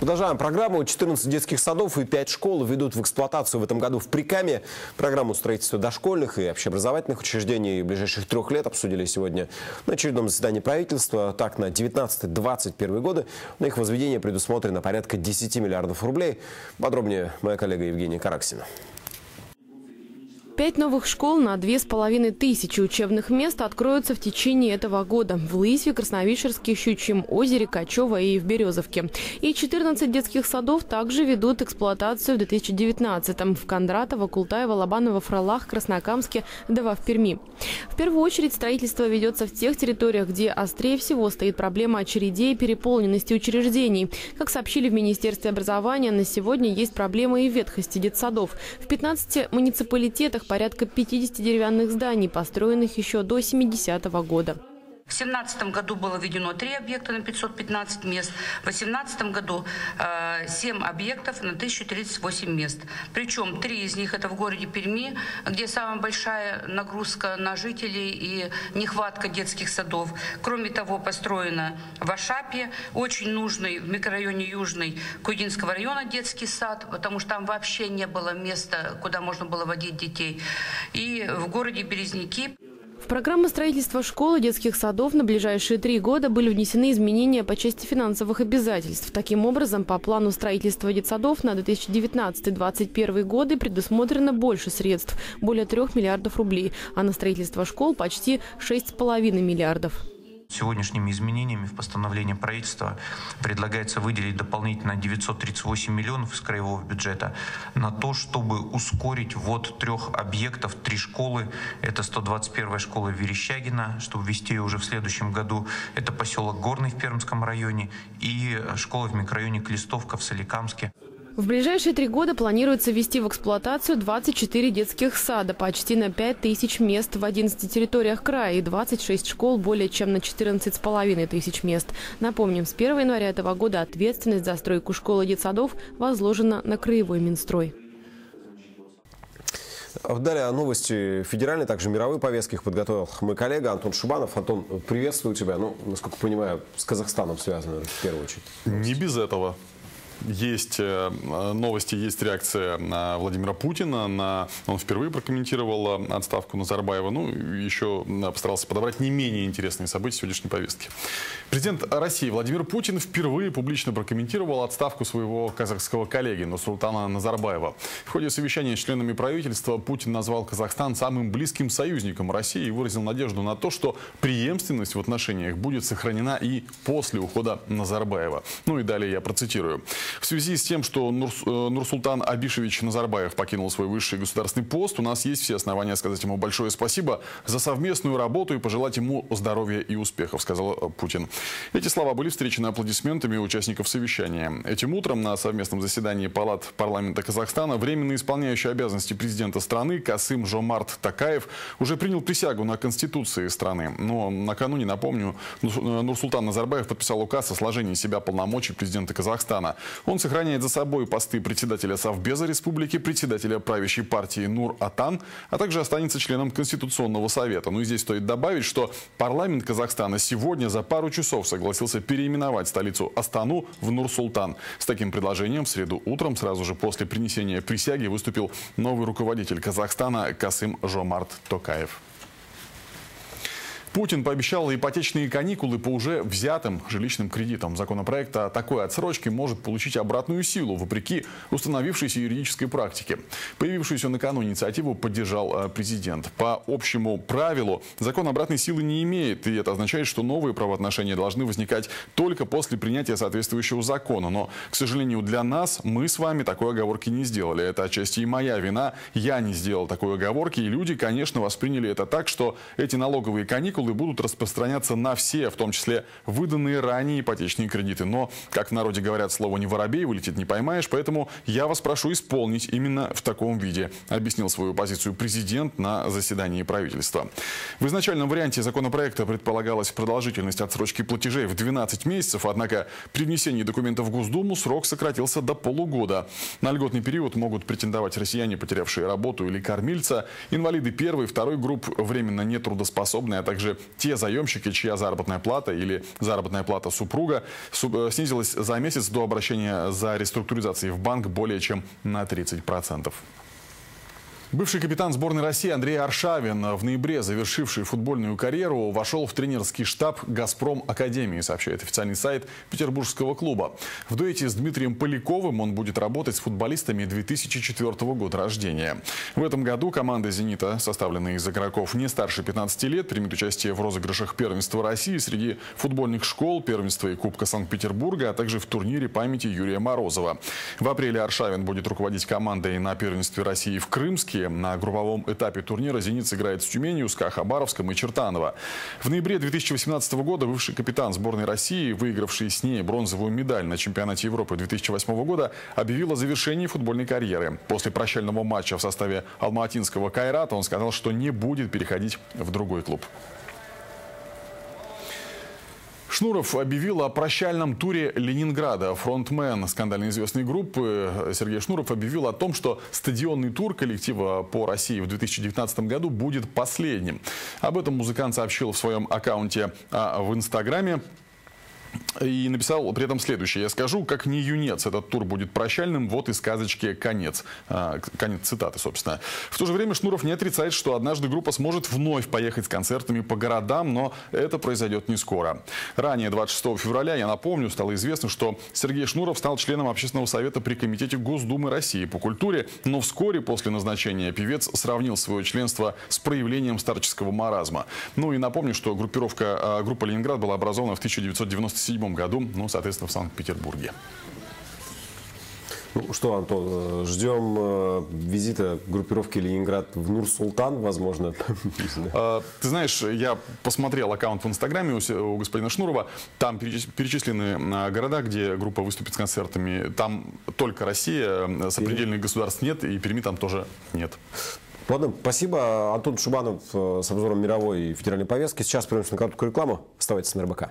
Продолжаем программу. 14 детских садов и 5 школ ведут в эксплуатацию в этом году в Прикаме. Программу строительства дошкольных и общеобразовательных учреждений ближайших 3 лет обсудили сегодня на очередном заседании правительства. Так, на 19-21 годы на их возведение предусмотрено порядка 10 миллиардов рублей. Подробнее моя коллега Евгения Караксина. 5 новых школ на 2500 учебных мест откроются в течение этого года в Лысьве, Красновишерске, Щучьем озере, Качево и в Березовке. И 14 детских садов также ведут эксплуатацию в 2019-м в Кондратово, Култаево, Лобаново, Фролах, Краснокамске, да в Перми. В первую очередь строительство ведется в тех территориях, где острее всего стоит проблема очередей и переполненности учреждений. Как сообщили в Министерстве образования, на сегодня есть проблемы и ветхости детсадов. В 15 муниципалитетах порядка 50 деревянных зданий, построенных еще до 70-го года. В 2017 году было введено 3 объекта на 515 мест, в 2018 году 7 объектов на 1038 мест. Причем 3 из них это в городе Перми, где самая большая нагрузка на жителей и нехватка детских садов. Кроме того, построено в Ашапе очень нужный в микрорайоне Южный Куйдинского района детский сад, потому что там вообще не было места, куда можно было водить детей. И в городе Березники. В программу строительства школ и детских садов на ближайшие 3 года были внесены изменения по части финансовых обязательств. Таким образом, по плану строительства детсадов на 2019-2021 годы предусмотрено больше средств – более 3 миллиардов рублей, а на строительство школ – почти 6,5 миллиардов. Сегодняшними изменениями в постановлении правительства предлагается выделить дополнительно 938 миллионов из краевого бюджета на то, чтобы ускорить ввод 3 объектов, 3 школы. Это 121-я школа Верещагина, чтобы ввести ее уже в следующем году. Это поселок Горный в Пермском районе и школа в микрорайоне Клистовка в Соликамске. В ближайшие 3 года планируется ввести в эксплуатацию 24 детских сада, почти на 5000 мест в 11 территориях края и 26 школ более чем на 14500 мест. Напомним, с 1 января этого года ответственность за стройку школ и детсадов возложена на краевой Минстрой. Далее о новости федеральной, также мировой повестки их подготовил мой коллега Антон Шубанов. Антон, приветствую тебя. Ну, насколько понимаю, с Казахстаном связано в первую очередь. Не без этого. есть новости, есть реакция на Владимира Путина. Он впервые прокомментировал отставку Назарбаева. Ну, еще постарался подобрать не менее интересные события сегодняшней повестки. Президент России Владимир Путин впервые публично прокомментировал отставку своего казахского коллеги Нурсултана Назарбаева. В ходе совещания с членами правительства Путин назвал Казахстан самым близким союзником России и выразил надежду на то, что преемственность в отношениях будет сохранена и после ухода Назарбаева. Ну и далее я процитирую. В связи с тем, что Нурсултан Абишевич Назарбаев покинул свой высший государственный пост, у нас есть все основания сказать ему большое спасибо за совместную работу и пожелать ему здоровья и успехов, сказал Путин. Эти слова были встречены аплодисментами участников совещания. Этим утром на совместном заседании палат парламента Казахстана временно исполняющий обязанности президента страны Касым-Жомарт Токаев уже принял присягу на Конституции страны. Но накануне, напомню, Нурсултан Назарбаев подписал указ о сложении себя полномочий президента Казахстана. Он сохраняет за собой посты председателя Совбеза Республики, председателя правящей партии Нур-Отан, а также останется членом Конституционного совета. Ну и здесь стоит добавить, что парламент Казахстана сегодня за пару часов согласился переименовать столицу Астану в Нур-Султан. С таким предложением в среду утром, сразу же после принесения присяги, выступил новый руководитель Казахстана Касым-Жомарт Токаев. Путин пообещал ипотечные каникулы по уже взятым жилищным кредитам. Законопроект о такой отсрочке может получить обратную силу, вопреки установившейся юридической практике. Появившуюся накануне инициативу поддержал президент. По общему правилу закон обратной силы не имеет, и это означает, что новые правоотношения должны возникать только после принятия соответствующего закона. Но, к сожалению, для нас, мы с вами такой оговорки не сделали. Это отчасти и моя вина. Я не сделал такой оговорки, и люди, конечно, восприняли это так, что эти налоговые каникулы будут распространяться на все, в том числе выданные ранее ипотечные кредиты. Но, как в народе говорят, слово «не воробей вылетит, не поймаешь», поэтому я вас прошу исполнить именно в таком виде, объяснил свою позицию президент на заседании правительства. В изначальном варианте законопроекта предполагалась продолжительность отсрочки платежей в 12 месяцев, однако при внесении документов в Госдуму срок сократился до полугода. На льготный период могут претендовать россияне, потерявшие работу или кормильца, инвалиды первой и второй групп, временно нетрудоспособные, а также те заемщики, чья заработная плата или заработная плата супруга снизилась за месяц до обращения за реструктуризацией в банк более чем на 30%. Бывший капитан сборной России Андрей Аршавин, в ноябре завершивший футбольную карьеру, вошел в тренерский штаб «Газпром Академии», сообщает официальный сайт петербургского клуба. В дуэте с Дмитрием Поляковым он будет работать с футболистами 2004 года рождения. В этом году команда «Зенита», составленная из игроков не старше 15 лет, примет участие в розыгрышах первенства России среди футбольных школ, первенства и Кубка Санкт-Петербурга, а также в турнире памяти Юрия Морозова. В апреле Аршавин будет руководить командой на первенстве России в Крымске. На групповом этапе турнира «Зенит» сыграет с Тюменью, СКА Хабаровском и Чертаново. В ноябре 2018 года бывший капитан сборной России, выигравший с ней бронзовую медаль на чемпионате Европы 2008 года, объявил о завершении футбольной карьеры. После прощального матча в составе алматинского «Кайрата» он сказал, что не будет переходить в другой клуб. Шнуров объявил о прощальном туре Ленинграда. Фронтмен скандально известной группы Сергей Шнуров объявил о том, что стадионный тур коллектива по России в 2019 году будет последним. Об этом музыкант сообщил в своем аккаунте в Инстаграме. И написал при этом следующее. «Я скажу, как не юнец, этот тур будет прощальным, вот и сказочке конец». Конец цитаты, собственно. В то же время Шнуров не отрицает, что однажды группа сможет вновь поехать с концертами по городам, но это произойдет не скоро. Ранее, 26 февраля, я напомню, стало известно, что Сергей Шнуров стал членом Общественного совета при Комитете Госдумы России по культуре, но вскоре после назначения певец сравнил свое членство с проявлением старческого маразма. Ну и напомню, что группа «Ленинград» была образована в 1997 году, ну, соответственно, в Санкт-Петербурге. Ну что, Антон, ждем визита группировки «Ленинград» в Нур-Султан, возможно? Ты знаешь, я посмотрел аккаунт в Инстаграме у господина Шнурова. Там перечислены города, где группа выступит с концертами. Там только Россия, сопредельных государств нет, и Перми там тоже нет. Ладно, спасибо. Антон Шубанов с обзором мировой и федеральной повестки. Сейчас прервемся на короткую рекламу. Оставайтесь на РБК.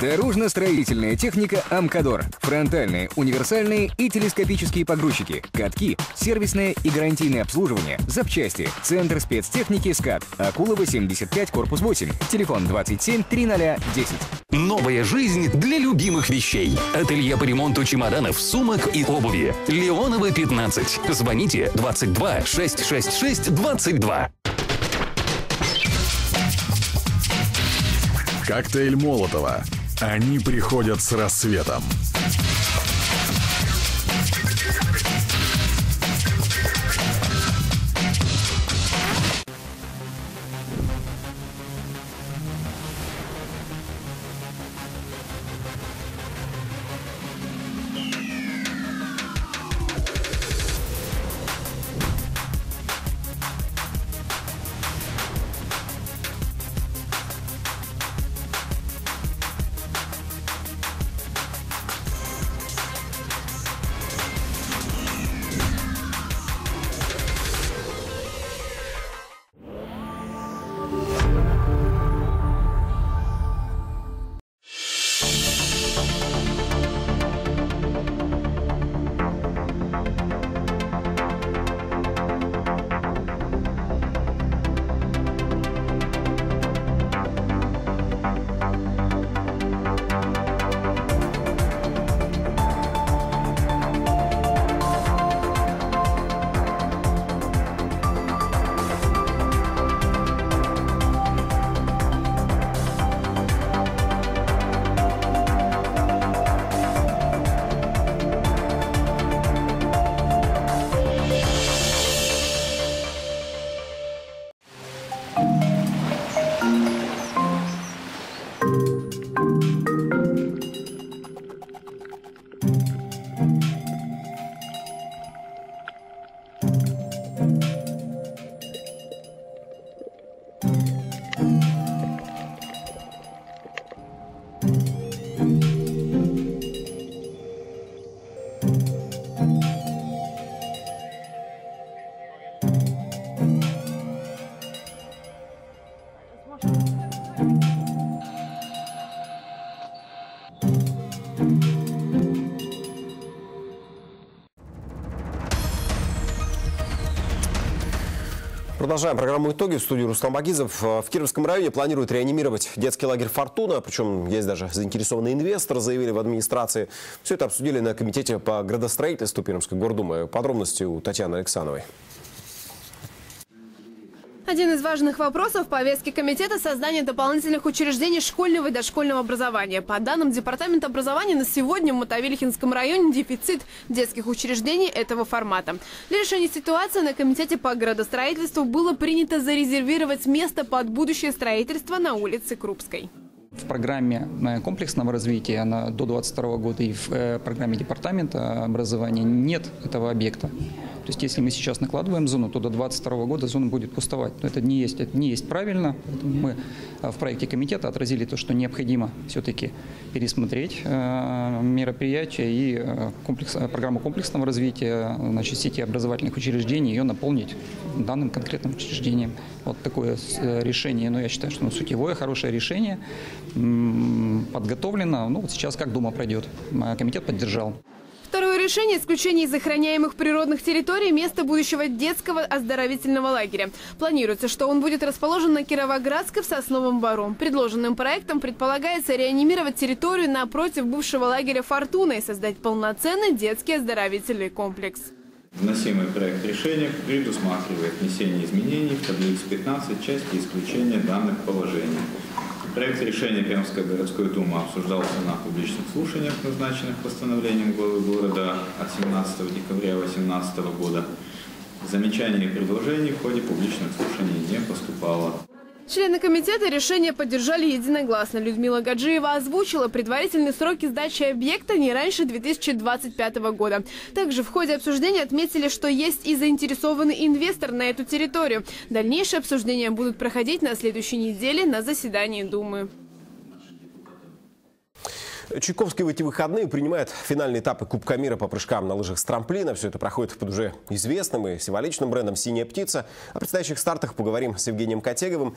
Дорожно-строительная техника «Амкадор», фронтальные, универсальные и телескопические погрузчики, катки, сервисное и гарантийное обслуживание, запчасти, Центр спецтехники «СКАТ», Акулова, 75, корпус 8, телефон 27 30 10. Новая жизнь для любимых вещей. Ателье по ремонту чемоданов, сумок и обуви. Леонова, 15. Звоните 22 666 22. Коктейль Молотова. Они приходят с рассветом. Продолжаем программу «Итоги». В студии Рустам Багизов. В Кировском районе планируют реанимировать детский лагерь «Фортуна». Причем есть даже заинтересованный инвестор, заявили в администрации. Все это обсудили на комитете по градостроительству Пермской гордумы. Подробности у Татьяны Александровой. Один из важных вопросов в повестке комитета – создание дополнительных учреждений школьного и дошкольного образования. По данным Департамента образования, на сегодня в Мотовилихинском районе дефицит детских учреждений этого формата. Для решения ситуации на комитете по градостроительству было принято зарезервировать место под будущее строительство на улице Крупской. В программе комплексного развития до 2022 года и в программе департамента образования нет этого объекта. То есть если мы сейчас накладываем зону, то до 2022 года зона будет пустовать. Это не есть правильно. Поэтому мы в проекте комитета отразили то, что необходимо все-таки пересмотреть мероприятия и программу комплексного развития, значит, сети образовательных учреждений, ее наполнить данным конкретным учреждением. Вот такое решение, я считаю, что сутевое, хорошее решение. Подготовлено. Вот сейчас как Дума пройдет. Комитет поддержал. Второе решение – исключение из охраняемых природных территорий места будущего детского оздоровительного лагеря. Планируется, что он будет расположен на Кировоградской в Сосновом Бору. Предложенным проектом предполагается реанимировать территорию напротив бывшего лагеря «Фортуна» и создать полноценный детский оздоровительный комплекс. Вносимый проект решения предусматривает внесение изменений в таблицу 15 части исключения данных положений. Проект решения Пермской городской думы обсуждался на публичных слушаниях, назначенных постановлением главы города от 17 декабря 2018 года. Замечаний и предложений в ходе публичных слушаний не поступало. Члены комитета решение поддержали единогласно. Людмила Гаджиева озвучила предварительные сроки сдачи объекта не раньше 2025 года. Также в ходе обсуждения отметили, что есть и заинтересованный инвестор на эту территорию. Дальнейшие обсуждения будут проходить на следующей неделе на заседании Думы. Чайковский в эти выходные принимает финальные этапы Кубка мира по прыжкам на лыжах с трамплина. Все это проходит под уже известным и символичным брендом «Синяя птица». О предстоящих стартах поговорим с Евгением Категовым,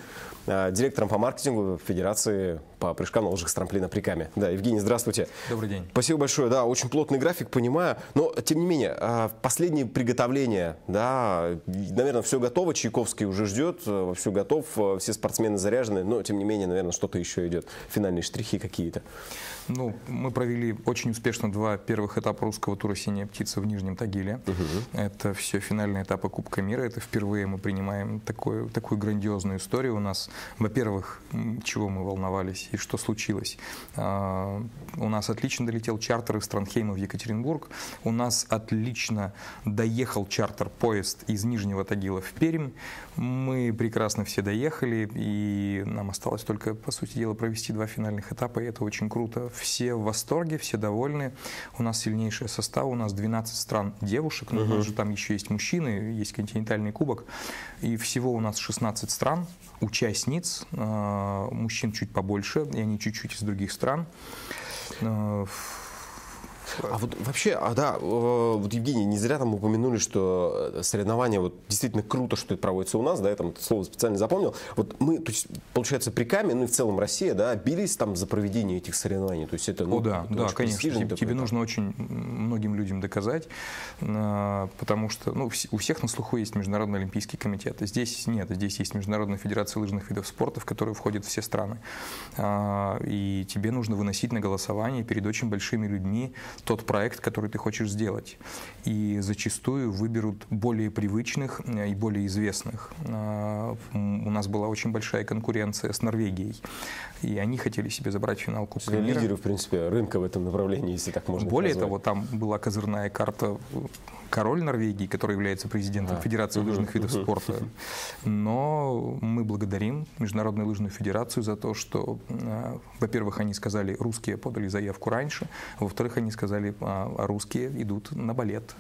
директором по маркетингу Федерации по прыжкам на лыжах с трамплина при КАМе. Да, Евгений, здравствуйте. Добрый день. Спасибо большое. Да, очень плотный график, понимаю. Но, тем не менее, последние приготовления, да, наверное, все готово. Чайковский уже ждет, все готов, все спортсмены заряжены. Но, тем не менее, наверное, что-то еще идет. Финальные штрихи какие-то. Ну, мы провели очень успешно два первых этапа русского тура «Синяя птица» в Нижнем Тагиле. Это все финальные этапы Кубка мира. Это впервые мы принимаем такую грандиозную историю. У нас, во-первых, чего мы волновались и что случилось. У нас отлично долетел чартер из Транхейма в Екатеринбург. У нас отлично доехал чартер-поезд из Нижнего Тагила в Пермь. Мы прекрасно все доехали, и нам осталось только, по сути дела, провести два финальных этапа, и это очень круто. Все в восторге, все довольны. У нас сильнейший состав, у нас 12 стран девушек, но же там еще есть мужчины, есть континентальный кубок. И всего у нас 16 стран, участниц, мужчин чуть побольше, и они чуть-чуть из других стран. А вот вообще, да, вот, Евгений, не зря там упомянули, что соревнования, вот действительно круто, что это проводится у нас, да, я там это слово специально запомнил. Вот мы, то есть, получается, при КАМе, ну и в целом Россия, да, бились там за проведение этих соревнований, то есть это, ну, да, конечно, тебе нужно очень многим людям доказать, потому что, ну, у всех на слуху есть Международный олимпийский комитет, здесь нет, здесь есть Международная федерация лыжных видов спорта, в которую входят все страны, и тебе нужно выносить на голосование перед очень большими людьми тот проект, который ты хочешь сделать. И зачастую выберут более привычных и более известных. У нас была очень большая конкуренция с Норвегией. И они хотели себе забрать финал Кубка мира. Лидеры, в принципе, рынка в этом направлении, если так можно назвать. Более того, там была козырная карта король Норвегии, который является президентом Федерации лыжных видов спорта. Но мы благодарим Международную лыжную федерацию за то, что, во-первых, они сказали, русские подали заявку раньше, во-вторых, они сказали, а русские идут на балет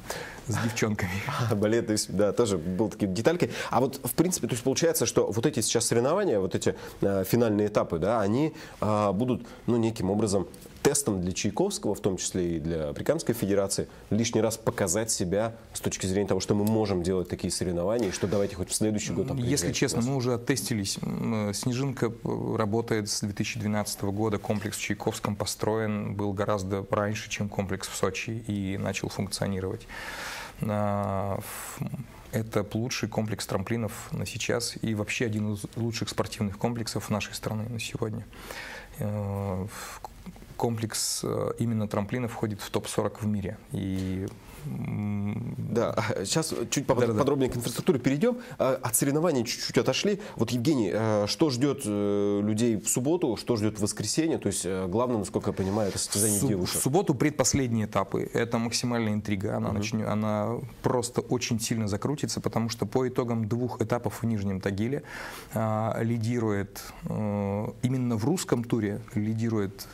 с девчонками. Балет, да, тоже были такие детальки. А вот, в принципе, то есть получается, что вот эти сейчас соревнования, вот эти финальные этапы, да, они будут, ну, неким образом тестом для Чайковского, в том числе и для Прикамской Федерации, лишний раз показать себя с точки зрения того, что мы можем делать такие соревнования, и что давайте хоть в следующий год. Если честно, мы уже оттестились. Снежинка работает с 2012 года, комплекс в Чайковском построен был гораздо раньше, чем комплекс в Сочи, и начал функционировать. Это лучший комплекс трамплинов на сейчас и вообще один из лучших спортивных комплексов нашей страны на сегодня. Комплекс именно трамплина входит в топ-40 в мире. И... Да, сейчас чуть подробнее к инфраструктуре перейдем. От соревнований чуть-чуть отошли. Вот, Евгений, что ждет людей в субботу, что ждет в воскресенье? То есть главное, насколько я понимаю, это состязание девушек. В субботу предпоследние этапы. Это максимальная интрига. Она, она просто очень сильно закрутится, потому что по итогам двух этапов в Нижнем Тагиле лидирует, именно в русском туре лидирует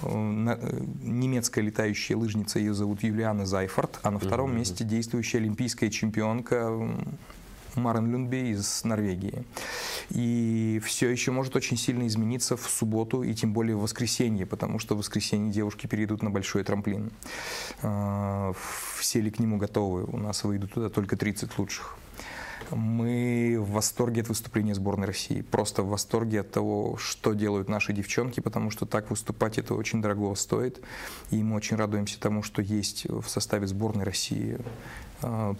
немецкая летающая лыжница, ее зовут Юлиана Зайфарт, а на втором месте действующая олимпийская чемпионка Марен Люнби из Норвегии. И все еще может очень сильно измениться в субботу и тем более в воскресенье, потому что в воскресенье девушки перейдут на большой трамплин. Все ли к нему готовы? У нас выйдут туда только 30 лучших. Мы в восторге от выступления сборной России. Просто в восторге от того, что делают наши девчонки, потому что так выступать это очень дорого стоит. И мы очень радуемся тому, что есть в составе сборной России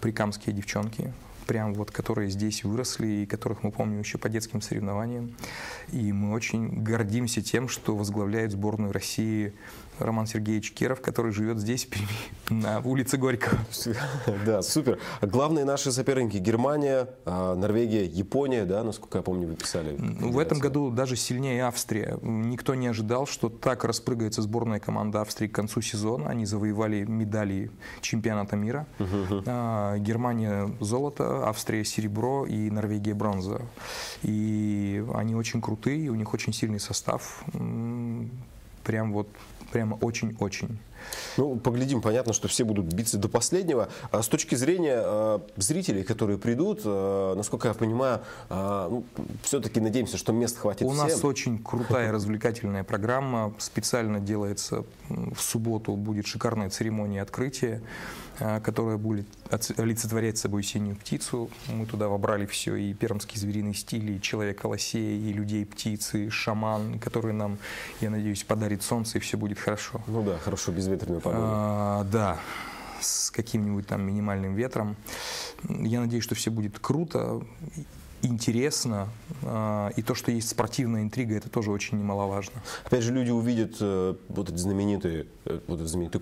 прикамские девчонки, прям вот, которые здесь выросли и которых мы помним еще по детским соревнованиям. И мы очень гордимся тем, что возглавляет сборную России Роман Сергеевич Киров, который живет здесь, в Перми, на улице Горького. Да, супер. Главные наши соперники – Германия, Норвегия, Япония, да, насколько я помню, вы писали. В этом году даже сильнее Австрия. Никто не ожидал, что так распрыгается сборная команда Австрии к концу сезона. Они завоевали медали чемпионата мира. Германия – золото, Австрия – серебро и Норвегия – бронза. И они очень крутые, у них очень сильный состав. Прям вот... Прямо очень-очень. Ну, поглядим, понятно, что все будут биться до последнего. А с точки зрения зрителей, которые придут, насколько я понимаю, ну, все-таки надеемся, что мест хватит всем. У нас очень крутая развлекательная программа. Специально делается в субботу, будет шикарная церемония открытия, которая будет олицетворять собой синюю птицу. Мы туда вобрали все, и пермский звериный стиль, и человека-лосея, и людей-птиц, и шаман, который нам, я надеюсь, подарит солнце, и все будет хорошо. Ну да, хорошо, безветренную погоду. Да, с каким-нибудь там минимальным ветром. Я надеюсь, что все будет круто, интересно, и то, что есть спортивная интрига, это тоже очень немаловажно. Опять же, люди увидят вот этот знаменитый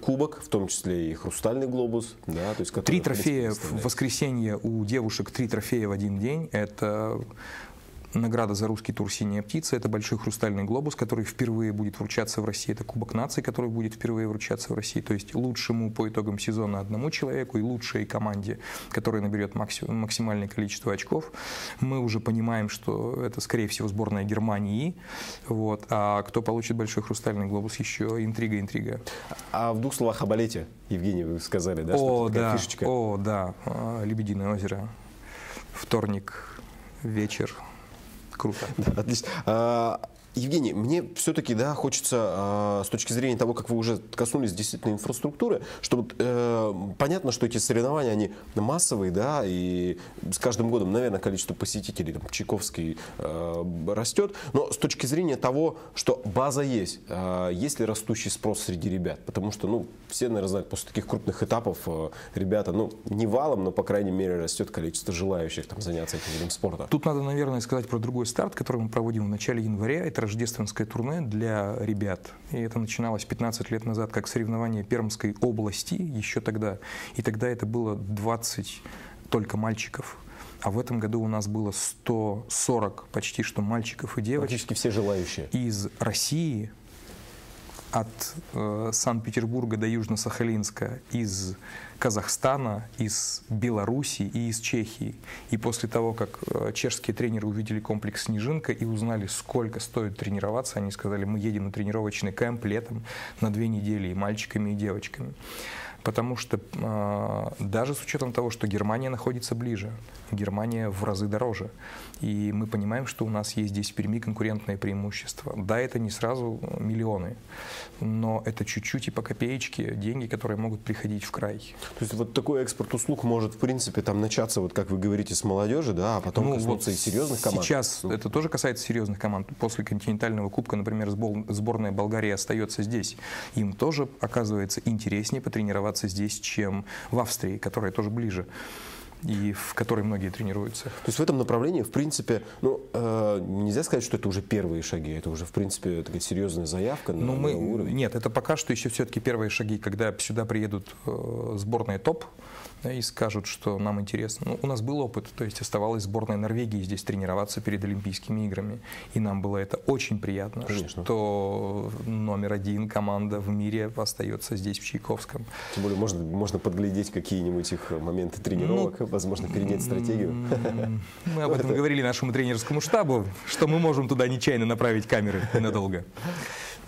кубок, в том числе и хрустальный глобус. Да, то есть, который, 3 трофея в воскресенье у девушек, 3 трофея в один день. Это награда за русский тур «Синяя птица», это большой хрустальный глобус, который впервые будет вручаться в России, это Кубок наций, который будет впервые вручаться в России, то есть лучшему по итогам сезона одному человеку и лучшей команде, которая наберет максимальное количество очков. Мы уже понимаем, что это, скорее всего, сборная Германии, вот. А кто получит большой хрустальный глобус, еще интрига. А в двух словах о балете, Евгений, вы сказали, да? О, да, о, да, «Лебединое озеро», вторник, вечер. Круто. Да, отлично. Евгений, мне все-таки, да, хочется с точки зрения того, как вы уже коснулись действительно инфраструктуры, чтобы понятно, что эти соревнования, они массовые, да, и с каждым годом, наверное, количество посетителей, там, Чайковский растет, но с точки зрения того, что база есть, есть ли растущий спрос среди ребят, потому что, ну, все, наверное, знают, после таких крупных этапов ребята, ну, не валом, но, по крайней мере, растет количество желающих там заняться этим видом спорта. Тут надо, наверное, сказать про другой старт, который мы проводим в начале января, это рождественское турне для ребят. И это начиналось 15 лет назад как соревнование Пермской области, еще тогда. И тогда это было 20 только мальчиков. А в этом году у нас было 140 почти что мальчиков и девочек. Практически все желающие. Из России, от Санкт-Петербурга до Южно-Сахалинска, из Казахстана, из Беларуси и из Чехии. И после того, как чешские тренеры увидели комплекс «Снежинка» и узнали, сколько стоит тренироваться, они сказали: мы едем на тренировочный кэмп летом на 2 недели и мальчиками, и девочками. Потому что даже с учетом того, что Германия находится ближе, Германия в разы дороже. И мы понимаем, что у нас есть здесь в Перми конкурентное преимущество. Да, это не сразу миллионы, но это чуть-чуть и по копеечке деньги, которые могут приходить в край. То есть вот такой экспорт услуг может, в принципе, там начаться, вот как вы говорите, с молодежи, да, а потом, ну, коснуться вот и серьезных команд. Сейчас это тоже касается серьезных команд. После континентального кубка, например, сборная Болгарии остается здесь. Им тоже оказывается интереснее потренироваться здесь, чем в Австрии, которая тоже ближе и в которой многие тренируются. То есть в этом направлении, в принципе, ну, нельзя сказать, что это уже первые шаги, это уже, в принципе, такая серьезная заявка на, уровень. Нет, это пока что еще все-таки первые шаги, когда сюда приедут сборные ТОП, да, и скажут, что нам интересно. Ну, у нас был опыт, то есть оставалась сборная Норвегии здесь тренироваться перед Олимпийскими играми, и нам было это очень приятно, конечно, что №1 команда в мире остается здесь, в Чайковском. Тем более можно подглядеть какие-нибудь их моменты тренировок, возможно, перенять стратегию. Мы об этом говорили нашему тренерскому штабу, что мы можем туда нечаянно направить камеры надолго.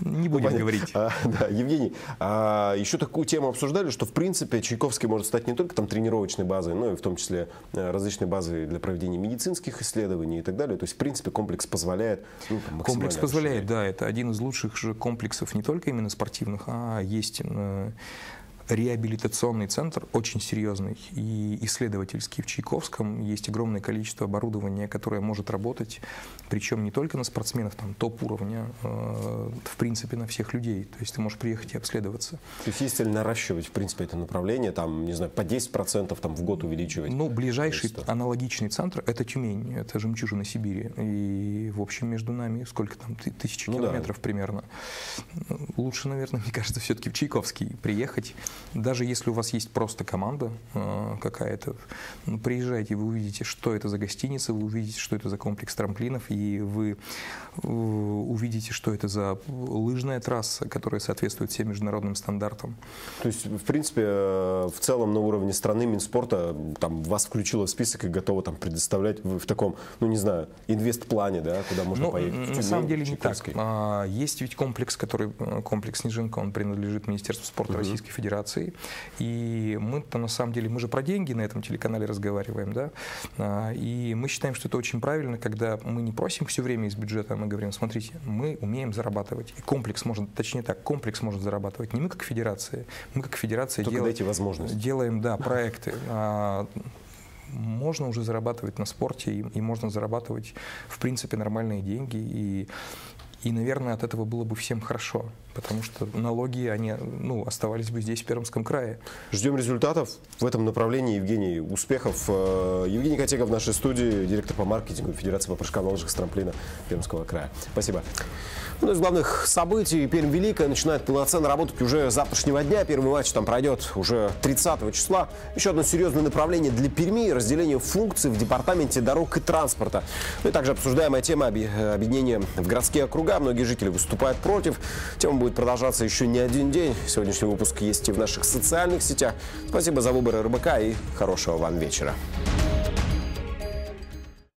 Не будем говорить. Да, Евгений, еще такую тему обсуждали, что, в принципе, Чайковский может стать не только там тренировочной базой, но и в том числе различной базой для проведения медицинских исследований и так далее. То есть, в принципе, комплекс позволяет. Ну, там, комплекс позволяет, да. Это один из лучших же комплексов не только именно спортивных, а есть реабилитационный центр, очень серьезный и исследовательский в Чайковском. Есть огромное количество оборудования, которое может работать, причем не только на спортсменов там топ-уровня, в принципе, на всех людей. То есть ты можешь приехать и обследоваться. То есть есть цель наращивать, в принципе, это направление, там, не знаю, по 10% там, в год увеличивать? Ну, ближайший аналогичный центр – это Тюмень, это жемчужина Сибири. И, в общем, между нами сколько там, 1000 километров примерно. Лучше, наверное, мне кажется, все-таки в Чайковский приехать. Даже если у вас есть просто команда какая-то, приезжайте, вы увидите, что это за гостиница, вы увидите, что это за комплекс трамплинов, и вы увидите, что это за лыжная трасса, которая соответствует всем международным стандартам. То есть, в принципе, в целом на уровне страны Минспорта там, вас включило в список и готово там, предоставлять в таком, ну не знаю, инвест-плане, да, куда можно поехать? На самом деле не так. Есть ведь комплекс, который, комплекс «Снежинка», он принадлежит Министерству спорта Российской Федерации. И мы-то на самом деле, мы же про деньги на этом телеканале разговариваем, да, и мы считаем, что это очень правильно, когда мы не просим все время из бюджета, а мы говорим, смотрите, мы умеем зарабатывать, и комплекс может, точнее так, комплекс может зарабатывать, не мы как федерация, мы как федерация делаем, да, проекты. Можно уже зарабатывать на спорте, и можно зарабатывать, в принципе, нормальные деньги, и, наверное, от этого было бы всем хорошо, потому что налоги, они, ну, оставались бы здесь, в Пермском крае. Ждем результатов в этом направлении, Евгений. Успехов. Евгений Категов в нашей студии, директор по маркетингу Федерации по прыжкам на лыжах с трамплина Пермского края. Спасибо. Ну, из главных событий Пермь-Великая начинает полноценно работать уже с завтрашнего дня. Первый матч там пройдет уже 30 числа. Еще одно серьезное направление для Перми – разделение функций в департаменте дорог и транспорта. Ну и также обсуждаемая тема объединения в городские округа. Многие жители выступают против. Тема будет продолжаться еще не один день. Сегодняшний выпуск есть и в наших социальных сетях. Спасибо за выбор РБК и хорошего вам вечера.